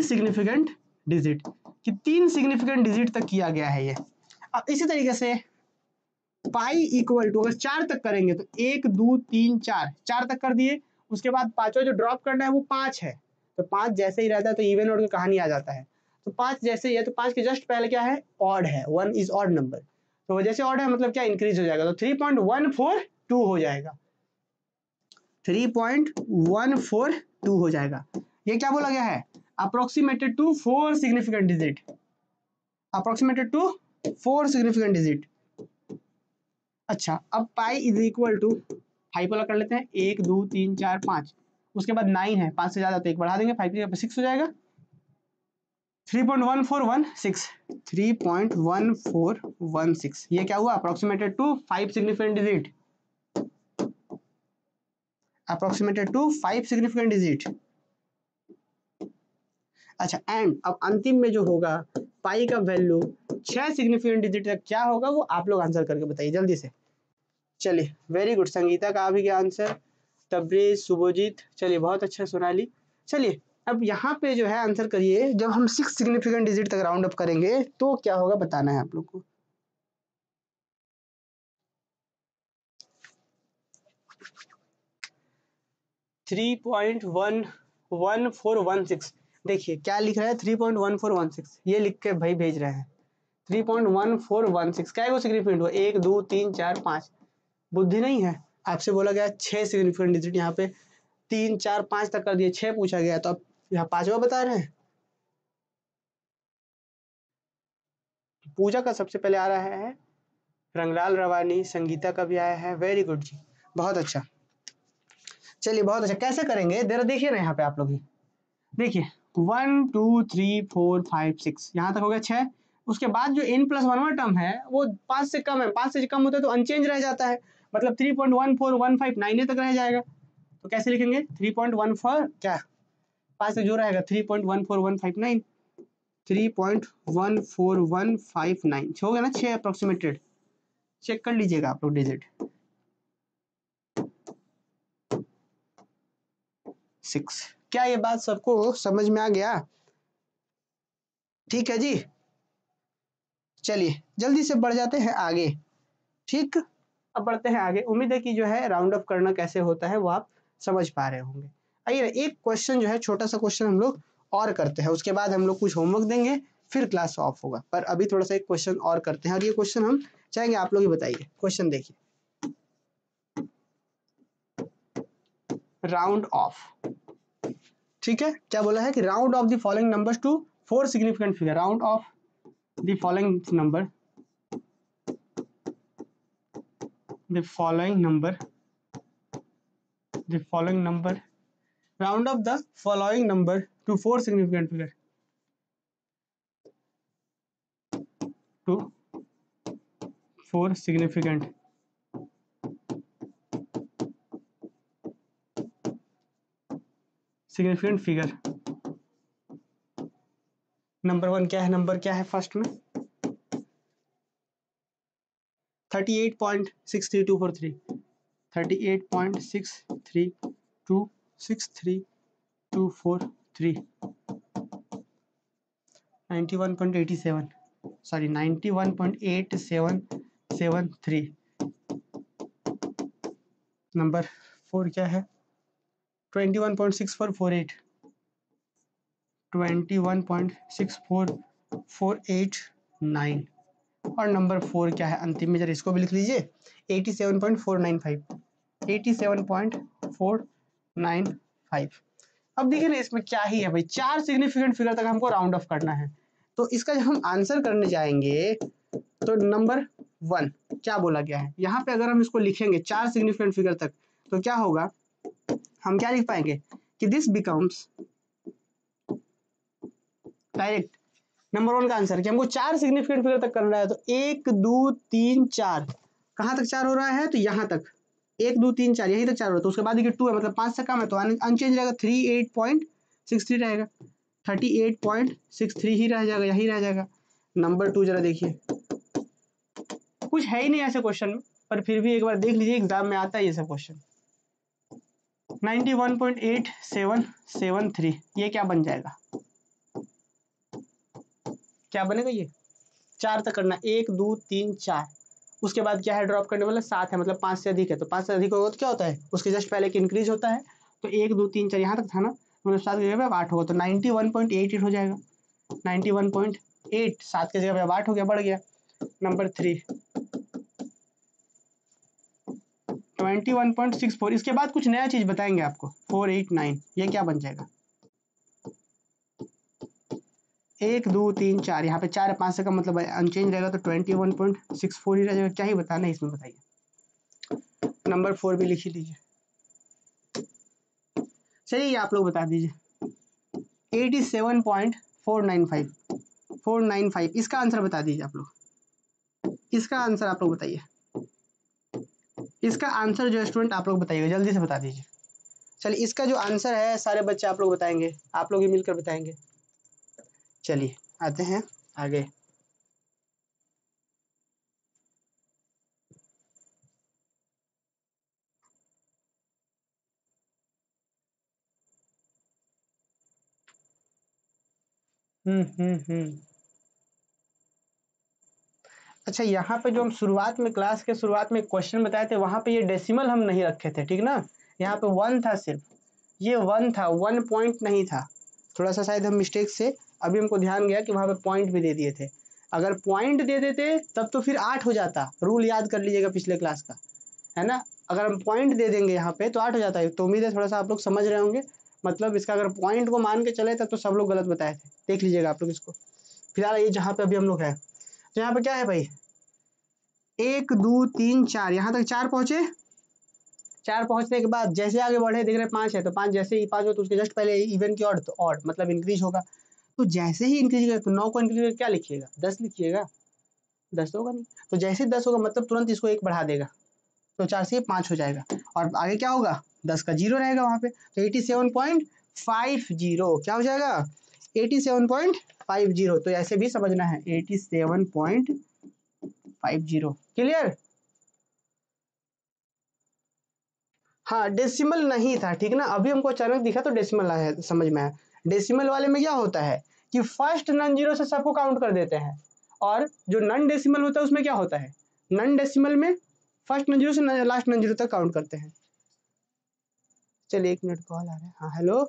significant digit कि 3 significant digit तक किया गया है ये। अब इसी तरीके से पाई इक्वल टू अगर 4 तक करेंगे तो 1 2 3 4 तक कर दिए, उसके बाद पांचवा जो ड्रॉप करना है वो 5 है, तो 5 जैसे ही रहता है तो इवन ऑड की कहानी आ जाता है। तो 5 जैसे ही है तो 5 के जस्ट पहले क्या है ऑड है, 1 इज ऑड नंबर, तो जैसे ऑड है मतलब क्या इंक्रीज हो जाएगा, तो 3.142 हो जाएगा, 3.142 हो जाएगा। ये क्या बोला गया है approximated to 4 significant digit, approximated to 4 significant digit. अच्छा अब pi is equal to five वाला कर लेते हैं 1 2 3 4 5, उसके बाद 9 है, 5 से ज्यादा तो 1 बढ़ा देंगे, 5 6 हो जाएगा, 3.1416, 3.1416। ये क्या हुआ approximated to 5 significant digit, approximated to 5 significant digit. अच्छा एंड अब अंतिम में जो होगा पाई का वैल्यू 6 सिग्निफिकेंट डिजिट तक क्या होगा वो आप लोग आंसर करके बताइए जल्दी से। चलिए वेरी गुड, संगीता का भी क्या आंसर, तबरेज, सुभोजीत, चलिए बहुत अच्छा सोनाली। चलिए अब यहाँ पे जो है आंसर करिए, जब हम 6 सिग्निफिकेंट डिजिट तक राउंड अप करेंगे तो क्या होगा बताना है आप लोग को। Three point one one four one six, देखिए क्या लिख रहा है 3.1416, ये लिख के भाई भेज रहे हैं 3.1416। क्या वो सिग्निफिकेंट हुआ 1 2 3 4 5, बुद्धि नहीं है, आपसे बोला गया 6 सिग्निफिकेंट डिजिट, यहाँ पे 3 4 5 तक कर दिए, 6 पूछा गया तो आप यहाँ 5वां बता रहे हैं। पूजा का सबसे पहले आ रहा है, रंगलाल रवानी, संगीता का भी आया है, वेरी गुड जी बहुत अच्छा। चलिए बहुत अच्छा, कैसे करेंगे जरा देखिए ना, यहाँ पे आप लोग ही देखिए 1 2 3 4 5 6 यहाँ तक हो गया 6, उसके बाद जो n+1वां टर्म है वो 5 से कम है, 5 से कम होता है तो अनचेंज रह जाता है, मतलब 3.14159 तक रह जाएगा। तो कैसे लिखेंगे 3.14 क्या 5 से जो रहेगा 3.14159, 3.14159 हो गया ना 6 अप्रोक्सीमेटेड, चेक कर लीजिएगा आप लोग डिजिट 6। क्या ये बात सबको समझ में आ गया? ठीक है जी, चलिए जल्दी से बढ़ जाते हैं आगे। ठीक, अब बढ़ते हैं आगे, उम्मीद है कि जो है राउंड अप करना कैसे होता है वो आप समझ पा रहे होंगे। आइए एक क्वेश्चन जो है छोटा सा क्वेश्चन हम लोग और करते हैं, उसके बाद हम लोग कुछ होमवर्क देंगे, फिर क्लास ऑफ होगा, पर अभी थोड़ा सा एक क्वेश्चन और करते हैं और ये क्वेश्चन हम चाहेंगे आप लोग ही बताइए। क्वेश्चन देखिए राउंड ऑफ, ठीक है क्या बोला है कि round off the following numbers to 4 significant figure, round off the following number, the following number, the following number, round off the following number to 4 significant figure, to 4 significant significant figure. Number 1 क्या है, number क्या है first में 38.63243, 38.63243, 91.87 sorry 91.8773। Number 4 क्या है 21.6448, 21.64489 और number 4 क्या है अंतिम में, जरा इसको भी लिख लीजिए 87.495, 87.495। अब देखिए ना इसमें क्या ही है भाई, 4 सिग्निफिकेंट फिगर तक हमको राउंड ऑफ करना है, तो इसका जब हम आंसर करने जाएंगे तो नंबर 1 क्या बोला गया है, यहाँ पे अगर हम इसको लिखेंगे 4 सिग्निफिकेंट फिगर तक तो क्या होगा, हम क्या लिख पाएंगे कि दिस बिकम्स डायरेक्ट नंबर 1 का आंसर कि हमको 4 सिग्निफिकेंट फिगर तक करना है, तो 1 2 3 4 कहाँ तक 4 हो रहा है, तो यहाँ तक 1 2 3 4 यहीं तक 4 हो रहा है, तो उसके बाद 2 है मतलब 5 से कम है तो अनचेंज रहेगा 38.63 रहेगा, 38.63 ही रह जाएगा, यही रह जाएगा। नंबर 2 जरा देखिए, कुछ है ही नहीं ऐसे क्वेश्चन में, पर फिर भी एक बार देख लीजिए, एग्जाम में आता है ये सब क्वेश्चन। 91.8773 ये क्या बन जाएगा, क्या बनेगा ये? चार तक करना, 1 2 3 4, उसके बाद क्या है ड्रॉप करने वाला 7 है, मतलब 5 से अधिक है, तो 5 से अधिक होगा तो क्या होता है, उसके जस्ट पहले एक इंक्रीज होता है, तो 1 2 3 4 यहाँ तक था ना, मतलब 7 की जगह पे 8 होगा, तो 91.88 हो जाएगा। 91.8 7 की जगह पे अब 8 हो गया, बढ़ गया। नंबर 3 21.64, इसके बाद कुछ नया चीज बताएंगे आपको, 489 ये क्या बन जाएगा? 1 2 3 4 यहाँ पे 4 5 से कम मतलब अनचेंज रहेगा, तो 21.64 ही रहेगा। क्या ही बताना है इसमें, बताइए। नंबर 4 भी लिख लीजिए, चलिए आप लोग बता दीजिए। 87.495 इसका आंसर बता दीजिए आप लोग, इसका आंसर आप लोग बताइए, इसका आंसर जो स्टूडेंट आप लोग बताइएगा, जल्दी से बता दीजिए। चलिए इसका जो आंसर है सारे बच्चे आप लोग बताएंगे, आप लोग ही मिलकर बताएंगे। चलिए आते हैं आगे। अच्छा, यहाँ पे जो हम शुरुआत में क्लास के शुरुआत में क्वेश्चन बताए थे, वहां पे ये डेसिमल हम नहीं रखे थे, ठीक ना? यहाँ पे 1 था, सिर्फ ये 1 था, 1 पॉइंट नहीं था। थोड़ा सा शायद हम मिस्टेक से, अभी हमको ध्यान गया कि वहां पे पॉइंट भी दे दिए थे। अगर पॉइंट दे देते तब तो फिर 8 हो जाता, रूल याद कर लीजिएगा पिछले क्लास का, है ना? अगर हम पॉइंट दे देंगे यहाँ पे तो 8 हो जाता है। तो उम्मीद है थोड़ा सा आप लोग समझ रहे होंगे, मतलब इसका अगर पॉइंट को मान के चले तब तो सब लोग गलत बताए थे। देख लीजिएगा आप लोग इसको। फिलहाल ये जहाँ पे अभी हम लोग है, तो यहाँ पे क्या है भाई, 1 2 3 4 यहाँ तक 4 पहुंचे। 4 पहुंचने के बाद जैसे आगे बढ़े, देख रहे 5 है, तो 5 जैसे ही 5 हो तो उसके जस्ट पहले इवन की ऑड, तो ऑड मतलब इंक्रीज होगा। तो जैसे ही इंक्रीज करेगा, तो 9 को इंक्रीज करके क्या लिखिएगा, 10 लिखिएगा। 10 होगा नहीं, तो जैसे 10 होगा मतलब तुरंत इसको 1 बढ़ा देगा, तो 4 से 5 हो जाएगा। और आगे क्या होगा, 10 का 0 रहेगा वहाँ पे, तो 87.50 क्या हो जाएगा, 87.50। तो ऐसे भी समझना है, 87.50। क्लियर? हाँ, डेसिमल नहीं था, ठीक ना? अभी हमको अचानक दिखा तो डेसिमल आया, समझ में आया। डेसिमल वाले में क्या होता है कि फर्स्ट नॉन जीरो से सबको काउंट कर देते हैं, और जो नॉन डेसिमल होता है उसमें क्या होता है, नॉन डेसिमल में फर्स्ट नॉन जीरो से लास्ट नॉन जीरो तक काउंट करते हैं। चलिए 1 मिनट, कॉल आ रहा है। हाँ हेलो,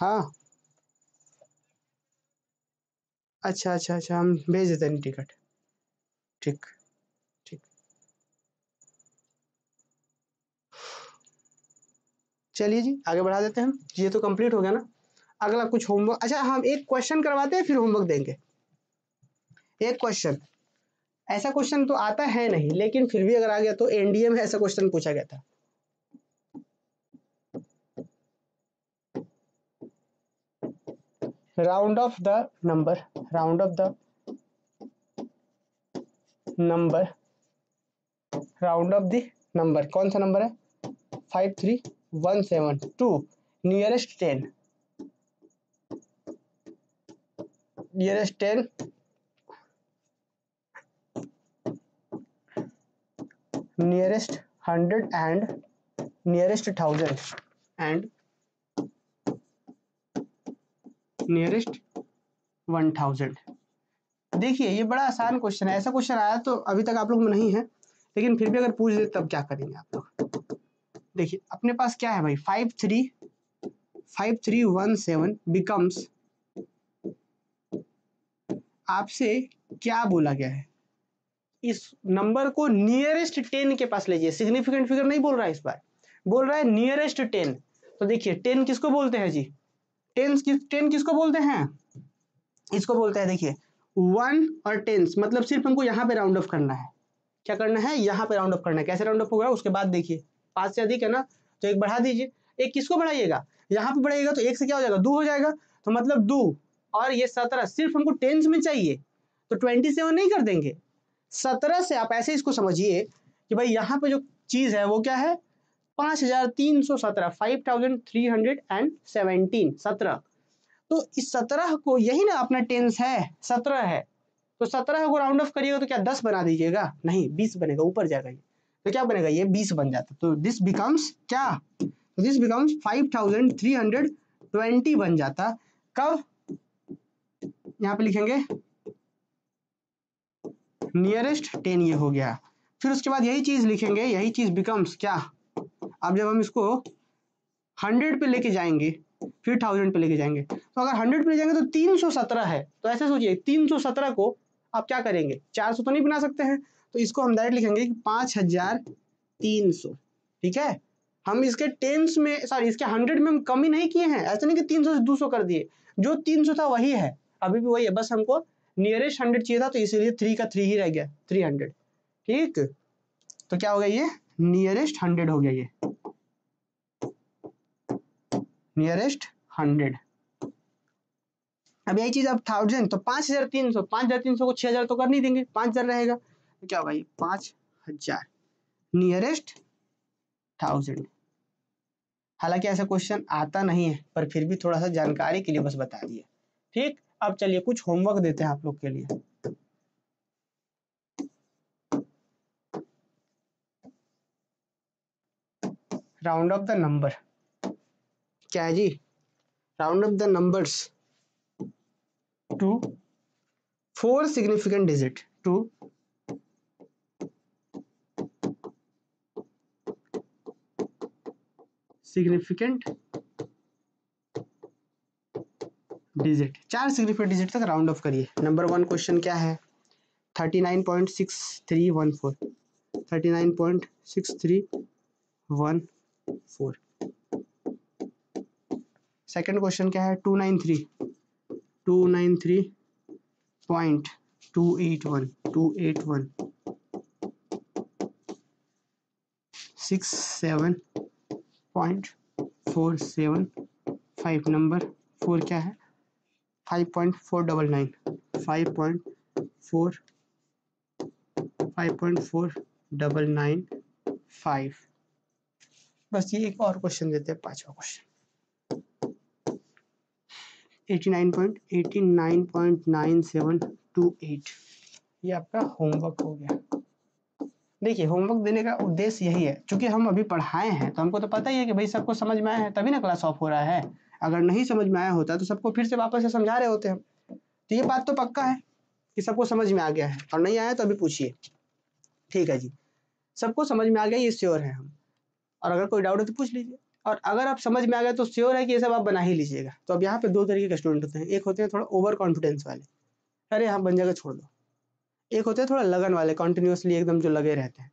हाँ अच्छा, हम भेज देते हैं टिकट, ठीक। चलिए जी आगे बढ़ा देते हैं, ये तो कंप्लीट हो गया ना। अगला कुछ होमवर्क, अच्छा हम एक क्वेश्चन करवाते हैं फिर होमवर्क देंगे। एक क्वेश्चन, ऐसा क्वेश्चन तो आता है नहीं, लेकिन फिर भी अगर आ गया तो एनडीए में ऐसा क्वेश्चन पूछा गया था। राउंड ऑफ द नंबर, कौन सा नंबर है, 5 3 1 7 2 nearest 10, nearest 10 nearest 100 and nearest 1000 and nearest 1000। देखिए ये बड़ा आसान क्वेश्चन है, ऐसा क्वेश्चन आया तो अभी तक आप लोग में नहीं है, लेकिन फिर भी अगर पूछ दे तब क्या करेंगे आप लोग। देखिए अपने पास क्या है भाई, 5 3 1 7 बिकम्स, आपसे क्या बोला गया है, इस नंबर को नियरेस्ट 10 के पास ले जाइए। सिग्निफिकेंट फिगर नहीं बोल रहा है इस बार, बोल रहा है नियरेस्ट 10। तो देखिए 10 किसको बोलते हैं जी, 10 किसको बोलते हैं, इसको बोलते हैं। देखिए 1 और 10 मतलब सिर्फ हमको यहाँ पे राउंड ऑफ करना है। क्या करना है, यहाँ पे राउंड ऑफ करना है। कैसे राउंड ऑफ होगा, उसके बाद देखिए 5 से अधिक है ना, तो 1 बढ़ा दीजिए। 1 किसको बढ़ाइएगा, यहाँ पे बढ़ाइएगा, तो 1 से क्या हो जाएगा, 2 हो जाएगा, तो मतलब 2 और ये 17। सिर्फ हमको 10 में चाहिए, तो 27 नहीं कर देंगे, 17 से। आप ऐसे इसको समझिए कि भाई यहाँ पे जो चीज़ है वो क्या है, 5317, 5317। तो इस 17 को, यही ना अपना टेंस है, 17 है, तो 17 को राउंड ऑफ करिएगा तो क्या 10 बना दीजिएगा, नहीं 20 बनेगा, ऊपर जाएगा ये, तो क्या बनेगा ये 20 बन जाता है। तो दिस बिकम्स क्या, तो दिस बिकम्स 5320 बन जाता। कब, यहाँ पे लिखेंगे नियरेस्ट 10, ये हो गया। फिर उसके बाद यही चीज लिखेंगे, यही चीज बिकम्स क्या, अब जब हम इसको 100 पे लेके जाएंगे फिर 1000 पे लेके जाएंगे, तो अगर 100 पे ले जाएंगे तो 317 है। तो ऐसे सोचिए 317 को आप क्या करेंगे, 400 तो नहीं बना सकते हैं, तो इसको हम डायरेक्ट लिखेंगे 5300। ठीक है, हम इसके टेंस में, सॉरी इसके 100 में हम कमी नहीं किए हैं, ऐसा नहीं कि 300 से 200 कर दिए, जो 300 था वही है, अभी भी वही है, बस हमको नियरेस्ट 100 चाहिए था, तो इसीलिए 3 का 3 ही रह गया 300। ठीक, तो क्या हो गया ये नियरेस्ट 100 हो गया, ये नियरेस्ट 100। अब यही चीज अब 1000 तो 5300, 5300 को 6000 तो कर नहीं देंगे, 5000 रहेगा, तो क्या होगा ये 5000 नियरेस्ट 1000। हालांकि ऐसा क्वेश्चन आता नहीं है, पर फिर भी थोड़ा सा जानकारी के लिए बस बता दिया। ठीक, अब चलिए कुछ होमवर्क देते हैं आप लोग के लिए। राउंड ऑफ द नंबर, क्या है जी, round off the numbers to 4 significant digit, to 4 significant digit, 4 significant digit तक राउंड ऑफ करिए। नंबर 1 क्वेश्चन क्या है, 39.6314, 39.6314। सेकेंड क्वेश्चन क्या है, 293.281, 67.475, नंबर 4 क्या है, 5.49, 5.49, 5. बस ये एक और क्वेश्चन देते हैं, 5वां क्वेश्चन, 89.899728। ये आपका होमवर्क हो गया। देखिए होमवर्क देने का उद्देश्य यही है, चूंकि हम अभी पढ़ाए हैं तो हमको तो पता ही है कि भाई सबको समझ में आया है तभी ना क्लास ऑफ हो रहा है, अगर नहीं समझ में आया होता तो सबको फिर से वापस से समझा रहे होते हम। तो ये बात तो पक्का है कि सबको समझ में आ गया है, और नहीं आया तो अभी पूछिए। ठीक है जी, सबको समझ में आ गया ये श्योर है हम, और अगर कोई डाउट है तो पूछ लीजिए, और अगर आप समझ में आ गए तो श्योर है कि ये सब आप बना ही लीजिएगा। तो अब यहाँ पे 2 तरीके के स्टूडेंट होते हैं, एक होते हैं थोड़ा ओवर कॉन्फिडेंस वाले, अरे हाँ बन जाएगा छोड़ दो, एक होते हैं थोड़ा लगन वाले, कंटिन्यूसली एकदम जो लगे रहते हैं,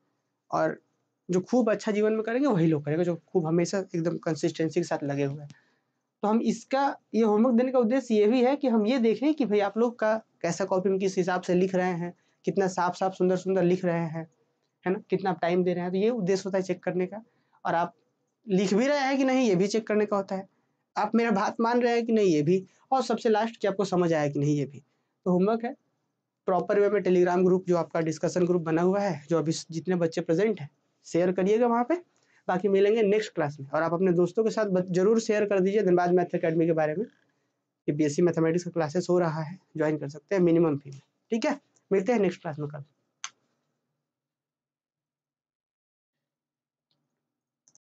और जो खूब अच्छा जीवन में करेंगे वही लोग करेंगे जो खूब हमेशा एकदम कंसिस्टेंसी के साथ लगे हुए हैं। तो हम इसका ये होमवर्क देने का उद्देश्य ये भी है कि हम ये देखें कि भाई आप लोग का कैसा कॉपी में किस हिसाब से लिख रहे हैं, कितना साफ साफ सुंदर सुंदर लिख रहे हैं, है ना, कितना आप टाइम दे रहे हैं। तो ये उद्देश्य होता है चेक करने का, और आप लिख भी रहे हैं कि नहीं ये भी चेक करने का होता है, आप मेरा बात मान रहे हैं कि नहीं ये भी, और सबसे लास्ट कि आपको समझ आया कि नहीं ये भी। तो होमवर्क है प्रॉपर वे में, टेलीग्राम ग्रुप जो आपका डिस्कशन ग्रुप बना हुआ है, जो अभी जितने बच्चे प्रेजेंट हैं शेयर करिएगा वहाँ पे। बाकी मिलेंगे नेक्स्ट क्लास में, और आप अपने दोस्तों के साथ जरूर शेयर कर दीजिए धनबाद मैथ अकेडमी के बारे में कि BSc मैथमेटिक्स का क्लासेस हो रहा है, ज्वाइन कर सकते हैं मिनिमम फी में। ठीक है, मिलते हैं नेक्स्ट क्लास में कल।